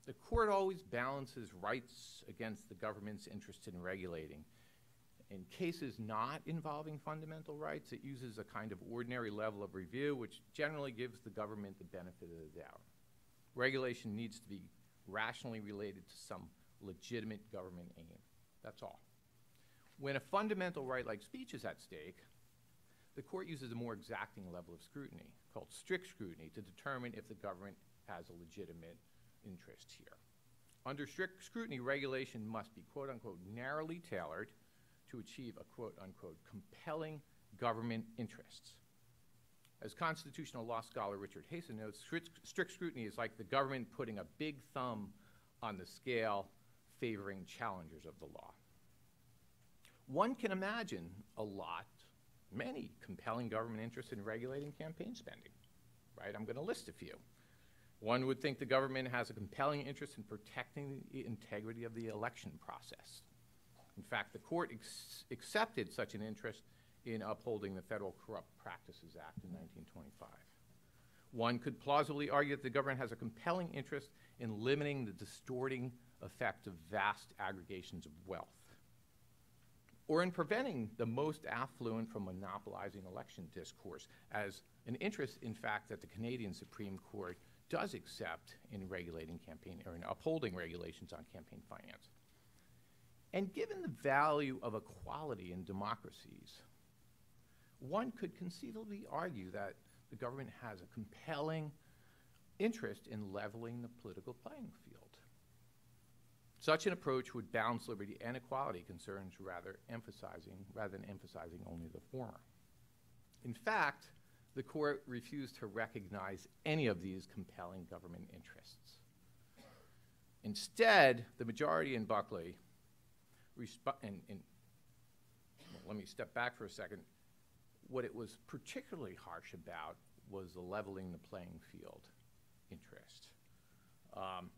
The court always balances rights against the government's interest in regulating. In cases not involving fundamental rights, it uses a kind of ordinary level of review, which generally gives the government the benefit of the doubt. Regulation needs to be rationally related to some legitimate government aim. That's all. When a fundamental right like speech is at stake, the court uses a more exacting level of scrutiny, called strict scrutiny, to determine if the government has a legitimate interest here. Under strict scrutiny, regulation must be, quote unquote, narrowly tailored to achieve a, quote unquote, compelling government interests. As constitutional law scholar Richard Hasen notes, strict, strict scrutiny is like the government putting a big thumb on the scale favoring challengers of the law. One can imagine a lot, many compelling government interests in regulating campaign spending, right? I'm going to list a few. One would think the government has a compelling interest in protecting the integrity of the election process. In fact, the court ex accepted such an interest in upholding the Federal Corrupt Practices Act in nineteen twenty-five. One could plausibly argue that the government has a compelling interest in limiting the distorting effect of vast aggregations of wealth, or in preventing the most affluent from monopolizing election discourse, as an interest, in fact, that the Canadian Supreme Court does accept in regulating campaign, or in upholding regulations on campaign finance. And given the value of equality in democracies, one could conceivably argue that the government has a compelling interest in leveling the political playing field. Such an approach would balance liberty and equality concerns rather, emphasizing, rather than emphasizing only the former. In fact, the court refused to recognize any of these compelling government interests. Instead, the majority in Buckley, and, and, well, let me step back for a second, what it was particularly harsh about was the leveling the playing field interest. Um,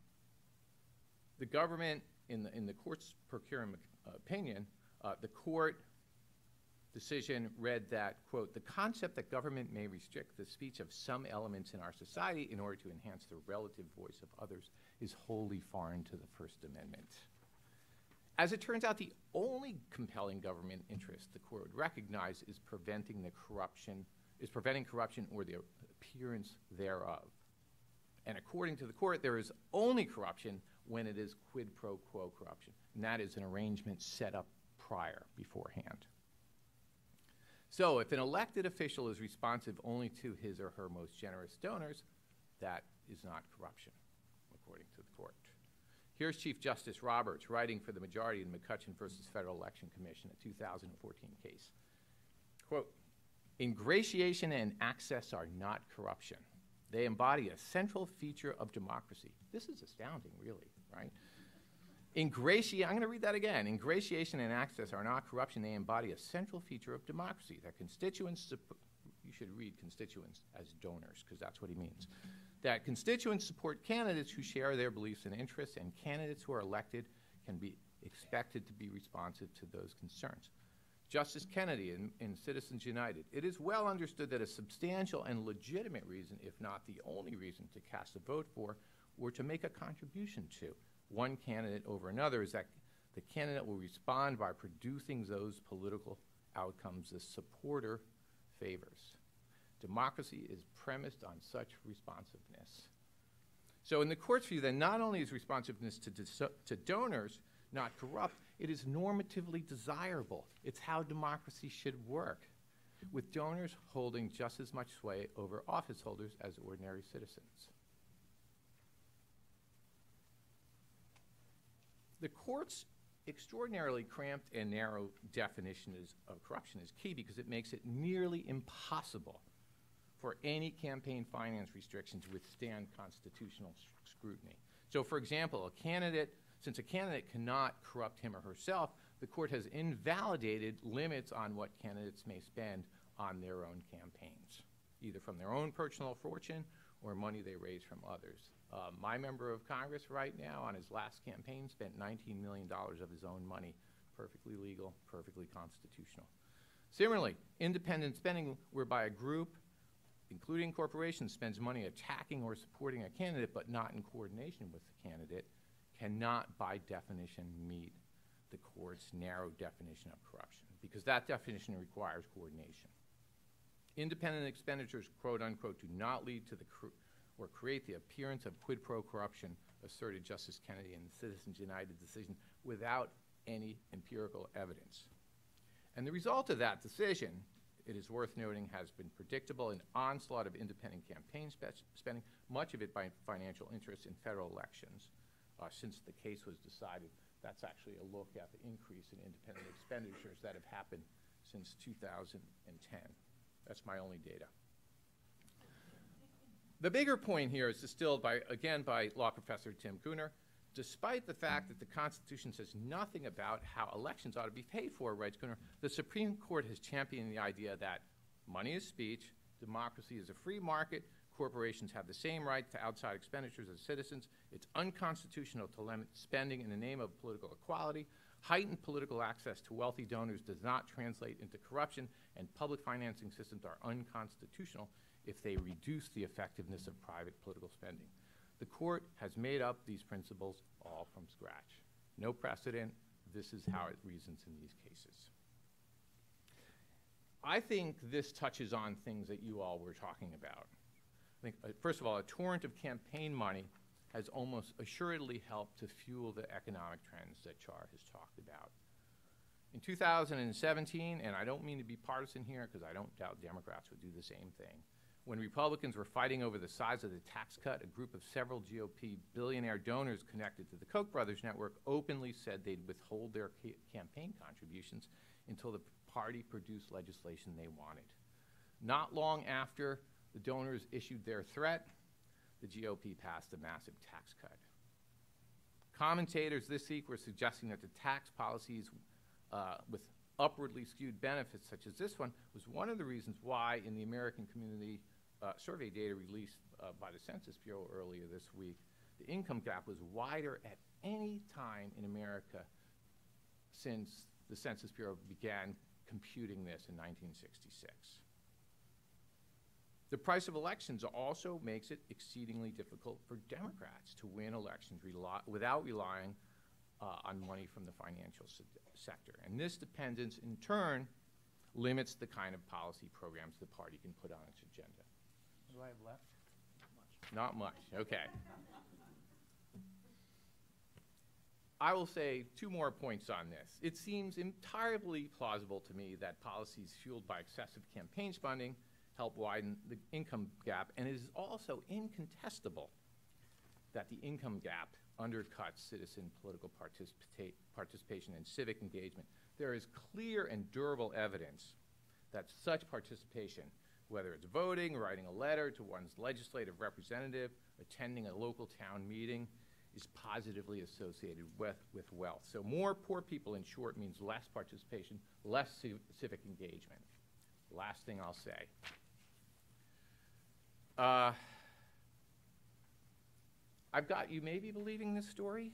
The government, in the, in the court's per curiam opinion, uh, the court decision read that, quote, the concept that government may restrict the speech of some elements in our society in order to enhance the relative voice of others is wholly foreign to the First Amendment. As it turns out, the only compelling government interest the court would recognize is preventing the corruption, is preventing corruption or the appearance thereof. And according to the court, there is only corruption when it is quid pro quo corruption, and that is an arrangement set up prior, beforehand. So if an elected official is responsive only to his or her most generous donors, that is not corruption, according to the court. Here's Chief Justice Roberts writing for the majority in McCutcheon versus Federal Election Commission, a two thousand fourteen case. Quote, ingratiation and access are not corruption. They embody a central feature of democracy. This is astounding, really, right? Ingratiation, I'm going to read that again. Ingratiation and access are not corruption. They embody a central feature of democracy, that constituents you should read constituents as donors, because that's what he means, that constituents support candidates who share their beliefs and interests, and candidates who are elected can be expected to be responsive to those concerns. Justice Kennedy in, in Citizens United, it is well understood that a substantial and legitimate reason, if not the only reason, to cast a vote for or to make a contribution to one candidate over another is that the candidate will respond by producing those political outcomes the supporter favors. Democracy is premised on such responsiveness. So in the court's view, then, not only is responsiveness to, to donors not corrupt, it is normatively desirable. It's how democracy should work, with donors holding just as much sway over office holders as ordinary citizens. The court's extraordinarily cramped and narrow definition is, of corruption is key, because it makes it nearly impossible for any campaign finance restriction to withstand constitutional scrutiny. So, for example, a candidate, since a candidate cannot corrupt him or herself, the court has invalidated limits on what candidates may spend on their own campaigns, either from their own personal fortune or money they raise from others. Uh, my member of Congress right now, on his last campaign, spent nineteen million dollars of his own money, perfectly legal, perfectly constitutional. Similarly, independent spending, whereby a group, including corporations, spends money attacking or supporting a candidate but not in coordination with the candidate, cannot by definition meet the court's narrow definition of corruption, because that definition requires coordination. Independent expenditures, quote unquote, do not lead to the cr or create the appearance of quid pro corruption, asserted Justice Kennedy in the Citizens United decision, without any empirical evidence. And the result of that decision, it is worth noting, has been predictable: an onslaught of independent campaign spe spending, much of it by financial interests in federal elections. Uh, since the case was decided, that's actually a look at the increase in independent expenditures that have happened since two thousand ten. That's my only data. The bigger point here is distilled by, again, by law professor Tim Kuhner. Despite the fact that the Constitution says nothing about how elections ought to be paid for, writes Kuhner, the Supreme Court has championed the idea that money is speech, democracy is a free market, corporations have the same right to outside expenditures as citizens, it's unconstitutional to limit spending in the name of political equality, heightened political access to wealthy donors does not translate into corruption, and public financing systems are unconstitutional if they reduce the effectiveness of private political spending. The court has made up these principles all from scratch. No precedent. This is how it reasons in these cases. I think this touches on things that you all were talking about. I think, uh, first of all, a torrent of campaign money has almost assuredly helped to fuel the economic trends that Char has talked about. In two thousand seventeen, and I don't mean to be partisan here, because I don't doubt Democrats would do the same thing, when Republicans were fighting over the size of the tax cut, a group of several G O P billionaire donors connected to the Koch brothers network openly said they'd withhold their ca campaign contributions until the party produced legislation they wanted. Not long after the donors issued their threat, the G O P passed a massive tax cut. Commentators this week were suggesting that the tax policies uh, with upwardly skewed benefits, such as this one, was one of the reasons why, in the American community Uh, survey data released uh, by the Census Bureau earlier this week, the income gap was wider at any time in America since the Census Bureau began computing this in nineteen sixty-six. The price of elections also makes it exceedingly difficult for Democrats to win elections rely without relying uh, on money from the financial se sector. And this dependence, in turn, limits the kind of policy programs the party can put on its agenda. Do I have left? Not much. Not much, okay. I will say two more points on this. It seems entirely plausible to me that policies fueled by excessive campaign spending help widen the income gap, and it is also incontestable that the income gap undercuts citizen political participa- participation and civic engagement. There is clear and durable evidence that such participation, whether it's voting, writing a letter to one's legislative representative, attending a local town meeting, is positively associated with, with wealth. So more poor people, in short, means less participation, less civic engagement. Last thing I'll say, I've got you maybe believing this story.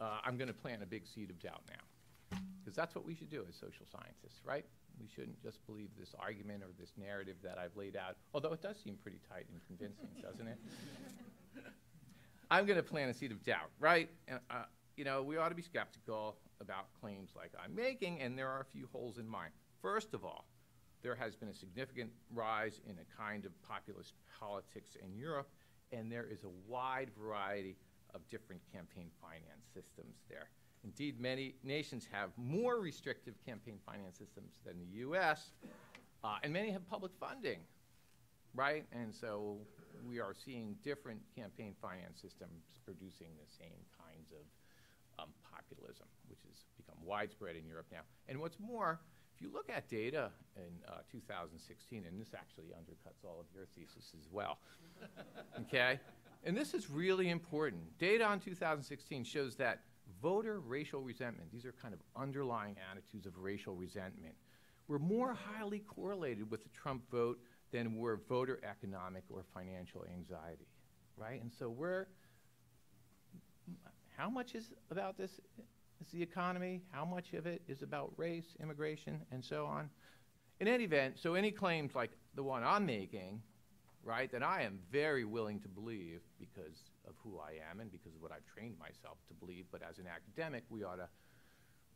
Uh, I'm going to plant a big seed of doubt now, because that's what we should do as social scientists, right? We shouldn't just believe this argument or this narrative that I've laid out, although it does seem pretty tight and convincing, doesn't it? I'm going to plant a seed of doubt, right? And, uh, you know, we ought to be skeptical about claims like I'm making, and there are a few holes in mine. First of all, there has been a significant rise in a kind of populist politics in Europe, and there is a wide variety of different campaign finance systems there. Indeed, many nations have more restrictive campaign finance systems than the U S, uh, and many have public funding, right? And so we are seeing different campaign finance systems producing the same kinds of um, populism, which has become widespread in Europe now. And what's more, if you look at data in uh, two thousand sixteen, and this actually undercuts all of your thesis as well, okay? And this is really important. Data on two thousand sixteen shows that voter racial resentment, these are kind of underlying attitudes of racial resentment, were more highly correlated with the Trump vote than were voter economic or financial anxiety, right? And so we're, how much is about this is the economy? How much of it is about race, immigration, and so on? In any event, so any claims like the one I'm making, right, that I am very willing to believe because of who I am and because of what I've trained myself to believe, but as an academic, we ought to,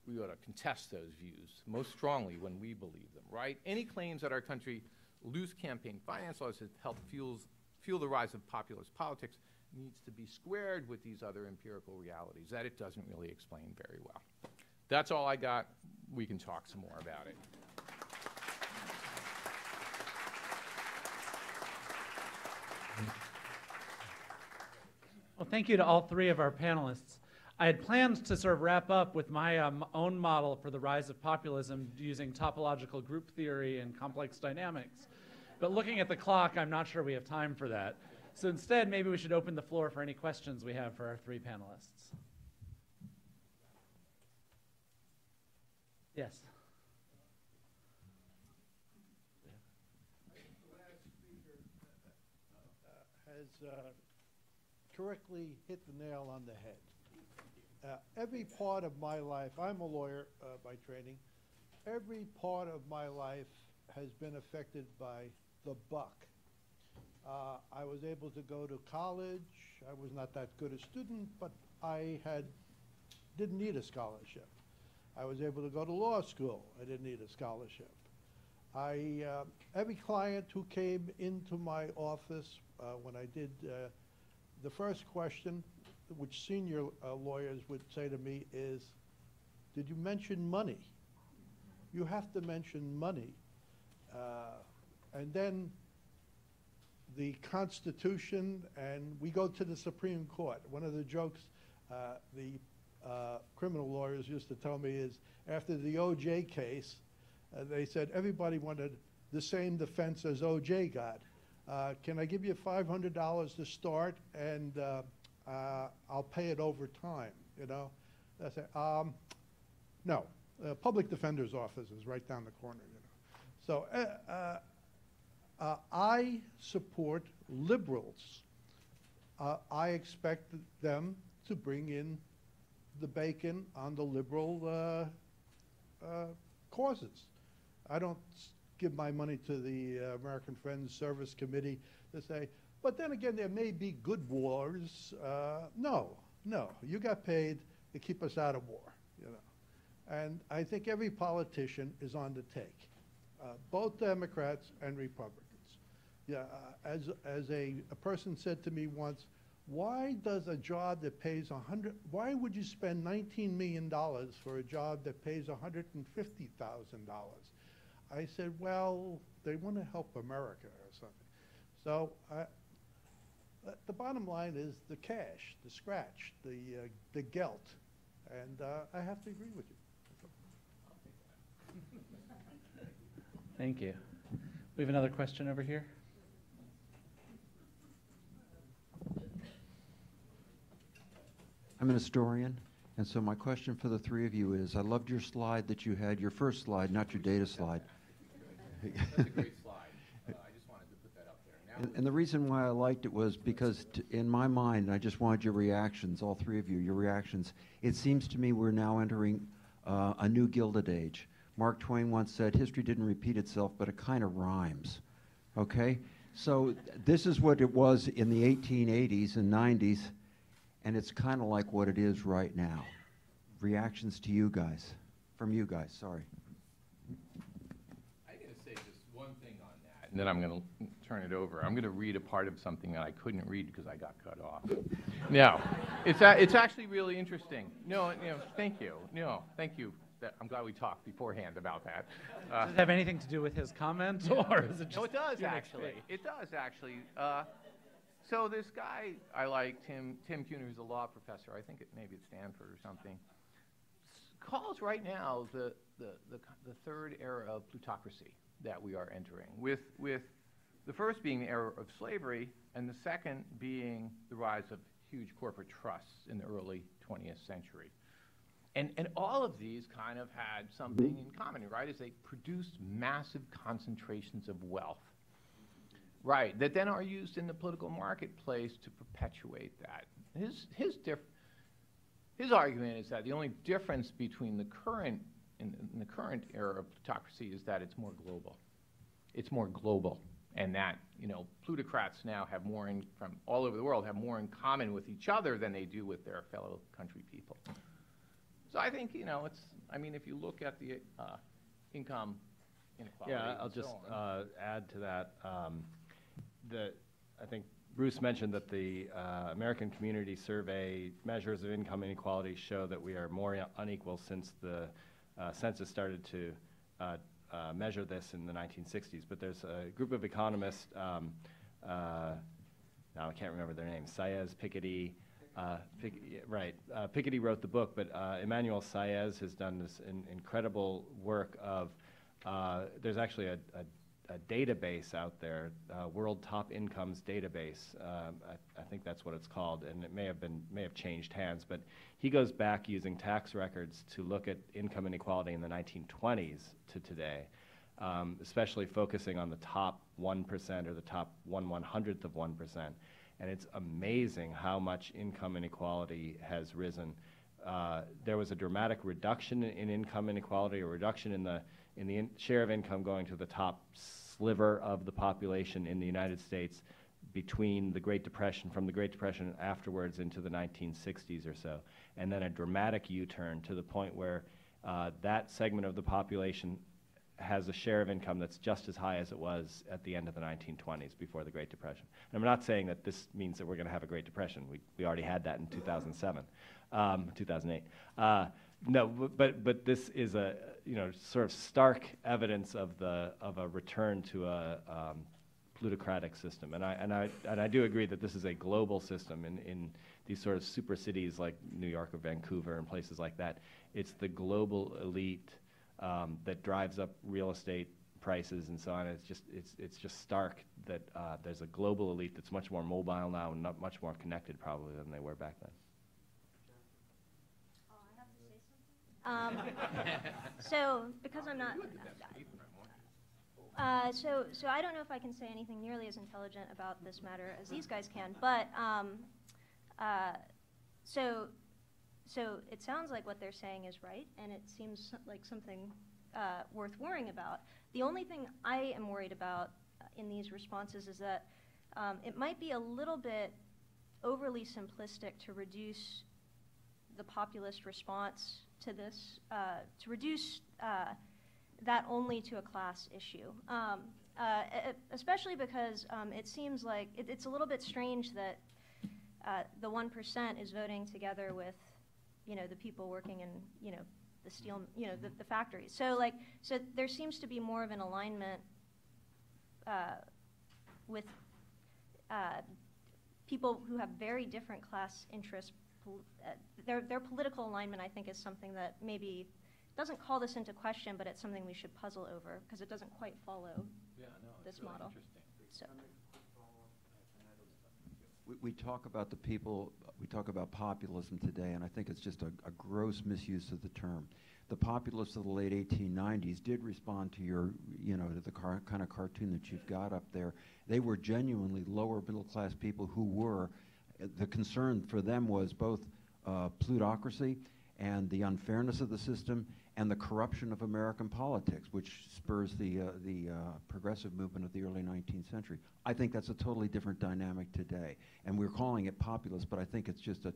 we ought to contest those views most strongly when we believe them, right? Any claims that our country loose campaign finance laws have helped fuels, fuel the rise of populist politics needs to be squared with these other empirical realities that it doesn't really explain very well. That's all I got. We can talk some more about it. Well, thank you to all three of our panelists. I had planned to sort of wrap up with my um, own model for the rise of populism using topological group theory and complex dynamics. But looking at the clock, I'm not sure we have time for that. So instead, maybe we should open the floor for any questions we have for our three panelists. Yes. The last speaker has uh, correctly hit the nail on the head. Uh, every part of my life, I'm a lawyer uh, by training, every part of my life has been affected by the buck. Uh, I was able to go to college. I was not that good a student, but I had, didn't need a scholarship. I was able to go to law school. I didn't need a scholarship. I, uh, every client who came into my office uh, when I did uh, the first question, which senior uh, lawyers would say to me is, did you mention money? You have to mention money. Uh, and then the Constitution, and we go to the Supreme Court. One of the jokes uh, the uh, criminal lawyers used to tell me is, after the O J case, uh, they said everybody wanted the same defense as O J got. Uh, can I give you five hundred dollars to start, and uh, Uh, I'll pay it over time, you know? I say, um, no, uh, public defender's office is right down the corner, you know? So uh, uh, uh, I support liberals. Uh, I expect them to bring in the bacon on the liberal uh, uh, causes. I don't give my money to the uh, American Friends Service Committee to say, but then again, there may be good wars. Uh, no, no, you got paid to keep us out of war, you know. And I think every politician is on the take, uh, both Democrats and Republicans. Yeah, uh, as as a, a person said to me once, why does a job that pays a hundred? Why would you spend nineteen million dollars for a job that pays a hundred and fifty thousand dollars? I said, well, they want to help America or something. So. Uh, The bottom line is the cash, the scratch, the, uh, the gelt, and uh, I have to agree with you. Thank you. We have another question over here. I'm an historian, and so my question for the three of you is, I loved your slide that you had, your first slide, not your data slide. That's a great slide. Uh, I just wanted to put that up there. Now And, and the reason why I liked it was because t in my mind, I just wanted your reactions, all three of you, your reactions. It seems to me we're now entering uh, a new Gilded Age. Mark Twain once said, history didn't repeat itself, but it kind of rhymes, okay? So this is what it was in the eighteen eighties and nineties, and it's kind of like what it is right now. Reactions to you guys, from you guys, sorry. I'm going to say just one thing on that, and then I'm going to turn it over. I'm going to read a part of something that I couldn't read because I got cut off. No, it's, a, it's actually really interesting. No, you know, thank you. No, thank you. That, I'm glad we talked beforehand about that. Uh, does it have anything to do with his comments, yeah. or is it just? No, it does actually. It does actually. Uh, so this guy I like, Tim Tim Kuhner, who's a law professor, I think it, maybe at Stanford or something, calls right now the the the, the third era of plutocracy that we are entering. With with the first being the era of slavery, and the second being the rise of huge corporate trusts in the early twentieth century. And, and all of these kind of had something in common, right? Is they produced massive concentrations of wealth, right? That then are used in the political marketplace to perpetuate that. His, his, diff his argument is that the only difference between the current in, in the current era of plutocracy is that it's more global. It's more global, and that you know plutocrats now have more in, from all over the world have more in common with each other than they do with their fellow country people. So I think, you know, it's, I mean, if you look at the uh, income inequality. Yeah, I'll just uh, add to that. Um, the, I think Bruce mentioned that the uh, American Community Survey measures of income inequality show that we are more unequal since the uh, census started to uh, uh, measure this in the nineteen sixties. But there's a group of economists, um, uh, now I can't remember their names, Saez, Piketty, Uh, Pick, right, uh, Piketty wrote the book, but uh, Emmanuel Saez has done this in, incredible work of, uh, there's actually a, a, a database out there, uh, World Top Incomes Database, um, I, I think that's what it's called, and it may have been, may have changed hands, but he goes back using tax records to look at income inequality in the nineteen twenties to today, um, especially focusing on the top one percent or the top one one-hundredth of one percent. And it's amazing how much income inequality has risen. Uh, there was a dramatic reduction in income inequality, a reduction in the, in the in share of income going to the top sliver of the population in the United States between the Great Depression, from the Great Depression afterwards into the nineteen sixties or so. And then a dramatic U-turn to the point where uh, that segment of the population has a share of income that's just as high as it was at the end of the nineteen twenties before the Great Depression. And I'm not saying that this means that we're going to have a Great Depression. We, we already had that in two thousand seven, um, two thousand eight. Uh, no, but, but this is a, you know, sort of stark evidence of, the, of a return to a um, plutocratic system. And I, and, I, and I do agree that this is a global system in, in these sort of super cities like New York or Vancouver and places like that. It's the global elite Um, that drives up real estate prices and so on. It's just it's it's just stark that uh, there's a global elite that's much more mobile now and not much more connected probably than they were back then. Oh, I have to say something. Um, so because I'm not, uh, so so I don't know if I can say anything nearly as intelligent about this matter as these guys can, but um, uh, so. So it sounds like what they're saying is right, and it seems like something uh, worth worrying about. The only thing I am worried about in these responses is that um, it might be a little bit overly simplistic to reduce the populist response to this, uh, to reduce uh, that only to a class issue, um, uh, especially because um, it seems like it, it's a little bit strange that uh, the one percent is voting together with you know, the people working in, you know, the steel, you know, the, the factories. So like, so there seems to be more of an alignment uh, with uh, people who have very different class interests. Uh, their, their political alignment, I think, is something that maybe doesn't call this into question, but it's something we should puzzle over because it doesn't quite follow yeah, no, this really model. So. We, we talk about the people, we talk about populism today, and I think it's just a, a gross misuse of the term. The populists of the late eighteen nineties did respond to your, you know, to the car, kind of cartoon that you've got up there. They were genuinely lower middle class people who were, uh, the concern for them was both uh, plutocracy and the unfairness of the system and the corruption of American politics, which spurs the, uh, the uh, progressive movement of the early nineteenth century. I think that's a totally different dynamic today. And we're calling it populist, but I think it's just a,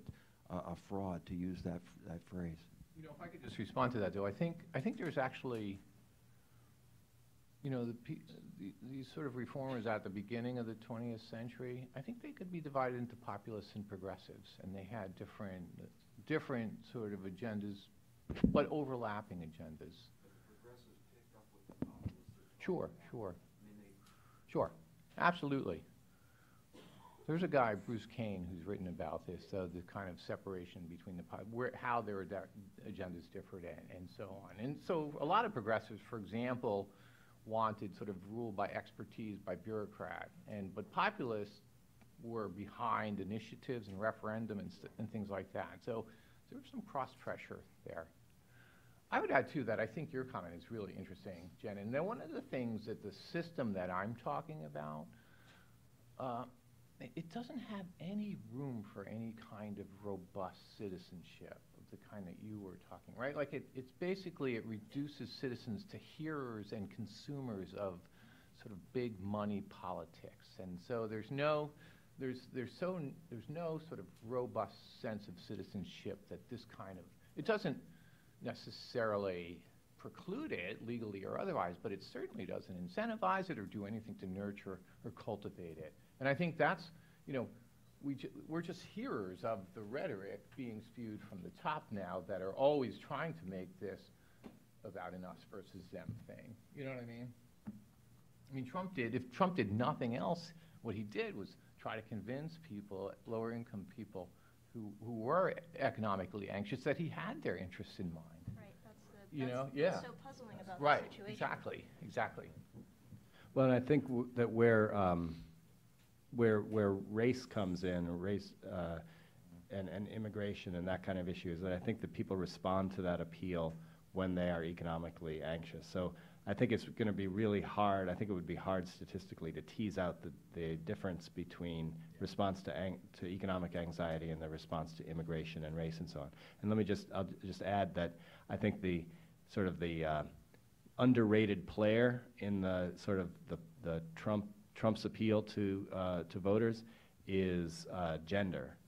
a, a fraud to use that, f that phrase. You know, if I could just respond to that, though, I think, I think there's actually, you know, the, the, these sort of reformers at the beginning of the twentieth century, I think they could be divided into populists and progressives, and they had different, different sort of agendas, but overlapping agendas. But the progressives picked up with the populists. Sure, sure. I mean, they sure, absolutely. There's a guy, Bruce Kane, who's written about this, uh, the kind of separation between the, where, how their agendas differed and, and so on. And so a lot of progressives, for example, wanted sort of rule by expertise, by bureaucrat, and, but populists were behind initiatives and referendum and, st and things like that. So there was some cross pressure there. I would add too that I think your comment is really interesting, Jen, and then one of the things that the system that I'm talking about, uh, it doesn't have any room for any kind of robust citizenship of the kind that you were talking, right? Like it, it's basically, it reduces citizens to hearers and consumers of sort of big money politics. And so there's no, there's, there's, so, there's no sort of robust sense of citizenship that this kind of, it doesn't necessarily preclude it legally or otherwise, but it certainly doesn't incentivize it or do anything to nurture or cultivate it. And I think that's, you know, we ju we're just hearers of the rhetoric being spewed from the top now that are always trying to make this about an us versus them thing. You know what I mean? I mean, Trump did, if Trump did nothing else, what he did was try to convince people, lower income people who, who were economically anxious, that he had their interests in mind. Right, that's the, you that's know? Yeah. That's so puzzling about right, the situation. Right, exactly, exactly. Well, and I think w that where, um, Where, where race comes in, or race uh, and, and immigration and that kind of issue, is that I think that people respond to that appeal when they are economically anxious. So I think it's going to be really hard, I think it would be hard statistically to tease out the, the difference between response to, ang to economic anxiety and the response to immigration and race and so on. And let me just, I'll just add that I think the sort of the uh, underrated player in the sort of the, the Trump Trump's appeal to uh, to voters is uh, gender.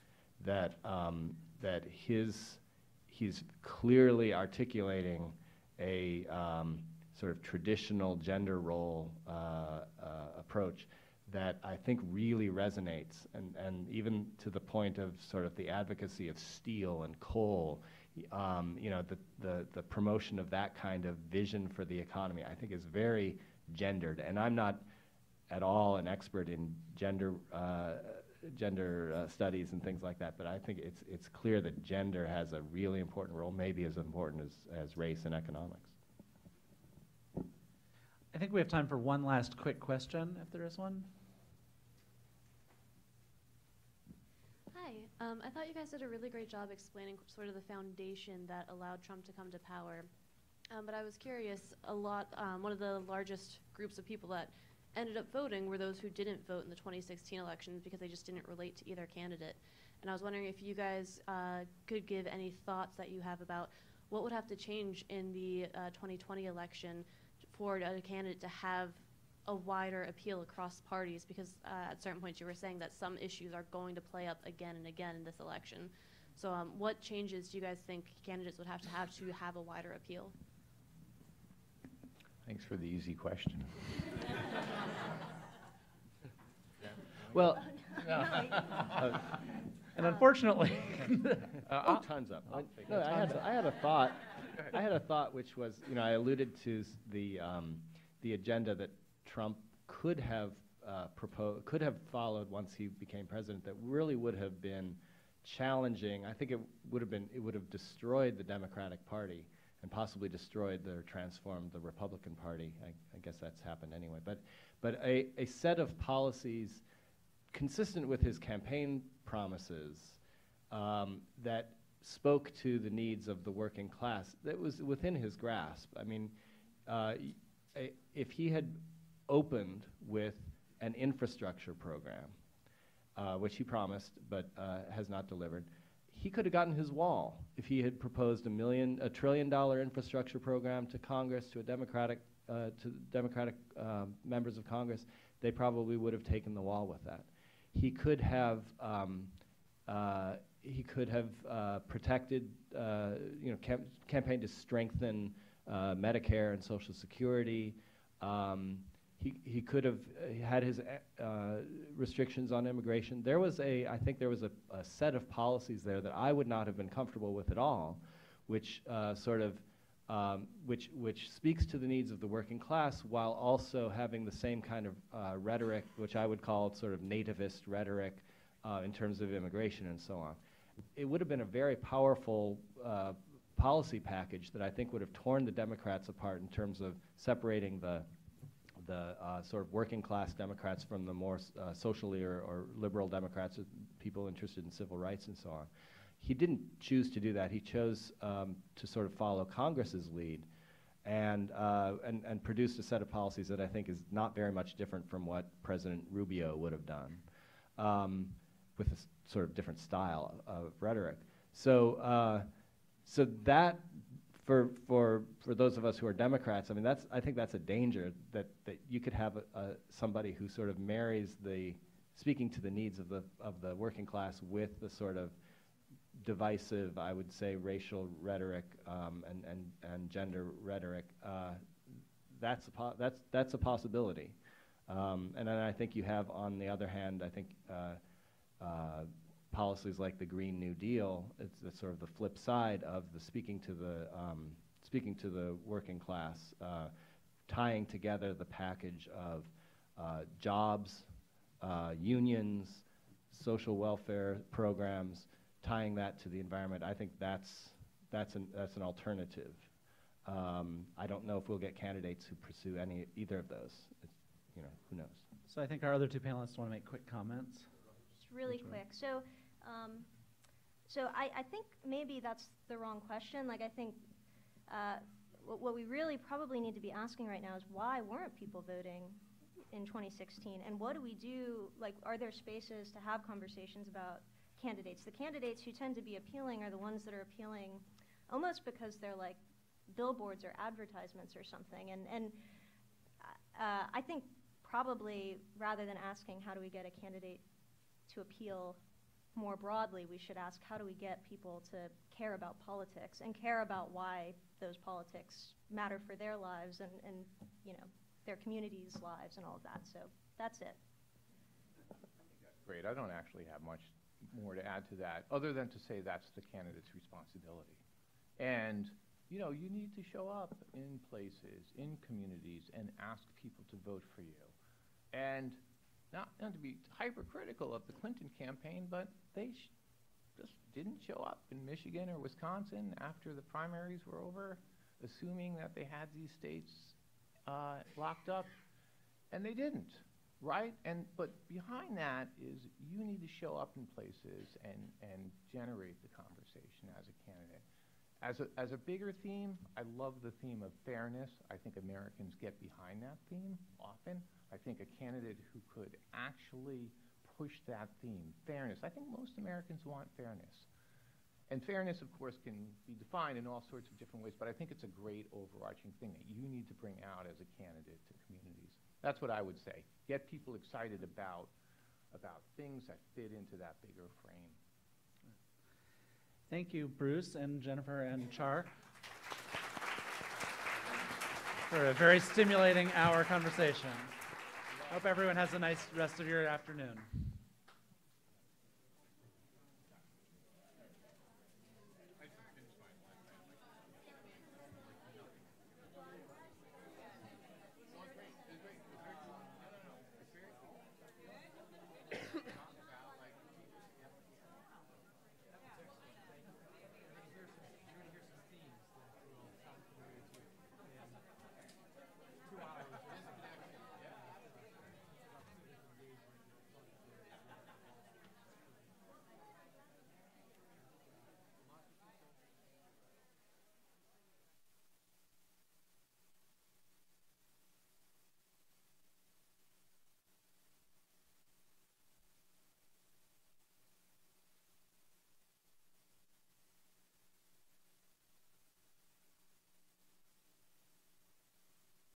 That um, that his he's clearly articulating a um, sort of traditional gender role uh, uh, approach that I think really resonates, and and even to the point of sort of the advocacy of steel and coal. Um, you know, the the the promotion of that kind of vision for the economy, I think, is very gendered, and I'm not at all an expert in gender uh, gender uh, studies and things like that, but I think it's it's clear that gender has a really important role, maybe as important as, as race and economics. I think we have time for one last quick question, if there is one. Hi, um, I thought you guys did a really great job explaining sort of the foundation that allowed Trump to come to power, um, but I was curious, a lot, um, one of the largest groups of people that ended up voting were those who didn't vote in the twenty sixteen elections because they just didn't relate to either candidate. And I was wondering if you guys uh, could give any thoughts that you have about what would have to change in the uh, twenty twenty election for a candidate to have a wider appeal across parties, because uh, at certain points you were saying that some issues are going to play up again and again in this election. So um, what changes do you guys think candidates would have to have to have a wider appeal? Thanks for the easy question. Well, no. uh, and unfortunately, uh, oh, time's up. I'll, I'll no, I, time had a, I had a thought. I had a thought, which was, you know, I alluded to the um, the agenda that Trump could have uh, proposed, could have followed once he became president. That really would have been challenging. I think it would have been, it would have destroyed the Democratic Party, and possibly destroyed or transformed the Republican Party. I, I guess that's happened anyway. But, but a, a set of policies consistent with his campaign promises um, that spoke to the needs of the working class, that was within his grasp. I mean, uh, if he had opened with an infrastructure program, uh, which he promised but uh, has not delivered, he could have gotten his wall if he had proposed a million, a trillion dollar infrastructure program to Congress, to a Democratic, uh, to Democratic uh, members of Congress. They probably would have taken the wall with that. He could have, um, uh, he could have uh, protected, uh, you know, camp campaigned to strengthen uh, Medicare and Social Security. Um, he he could have had his uh, restrictions on immigration. There was a, I think there was a, a set of policies there that I would not have been comfortable with at all, which uh, sort of. Um, which, which speaks to the needs of the working class while also having the same kind of uh, rhetoric, which I would call sort of nativist rhetoric uh, in terms of immigration and so on. It would have been a very powerful uh, policy package that I think would have torn the Democrats apart in terms of separating the, the uh, sort of working class Democrats from the more uh, socially or, or liberal Democrats, people interested in civil rights and so on. He didn't choose to do that. He chose um, to sort of follow Congress's lead and, uh, and, and produced a set of policies that I think is not very much different from what President Rubio would have done um, with a s sort of different style of, of rhetoric. So, uh, so that, for, for, for those of us who are Democrats, I mean, that's, I think that's a danger that, that you could have a, a, somebody who sort of marries the, speaking to the needs of the, of the working class with the sort of divisive, I would say, racial rhetoric um, and and and gender rhetoric. Uh, that's a po that's that's a possibility, um, and then I think you have, on the other hand, I think uh, uh, policies like the Green New Deal. It's, it's sort of the flip side of the speaking to the um, speaking to the working class, uh, tying together the package of uh, jobs, uh, unions, social welfare programs. Tying that to the environment, I think that's that's an that's an alternative. Um, I don't know if we'll get candidates who pursue any either of those. It's, you know, who knows? So I think our other two panelists want to make quick comments. Just really That's quick. Right. So, um, so I I think maybe that's the wrong question. Like I think uh, what, what we really probably need to be asking right now is why weren't people voting in twenty sixteen, and what do we do? Like, are there spaces to have conversations about candidates? The candidates who tend to be appealing are the ones that are appealing almost because they're like billboards or advertisements or something. And, and uh, I think probably rather than asking how do we get a candidate to appeal more broadly, we should ask how do we get people to care about politics and care about why those politics matter for their lives and, and you know, their communities' lives and all of that. So that's it. Great. I don't actually have much more to add to that, other than to say that's the candidate's responsibility. And you know, you need to show up in places, in communities, and ask people to vote for you. And not, not to be hypercritical of the Clinton campaign, but they sh just didn't show up in Michigan or Wisconsin after the primaries were over, assuming that they had these states uh, locked up, and they didn't. Right? And, but behind that is you need to show up in places and, and generate the conversation as a candidate. As a, as a bigger theme, I love the theme of fairness. I think Americans get behind that theme often. I think a candidate who could actually push that theme, fairness. I think most Americans want fairness. And fairness, of course, can be defined in all sorts of different ways, but I think it's a great overarching thing that you need to bring out as a candidate to communities. That's what I would say. Get people excited about, about things that fit into that bigger frame. Thank you, Bruce and Jennifer and Char, for a very stimulating hour conversation. Hope everyone has a nice rest of your afternoon.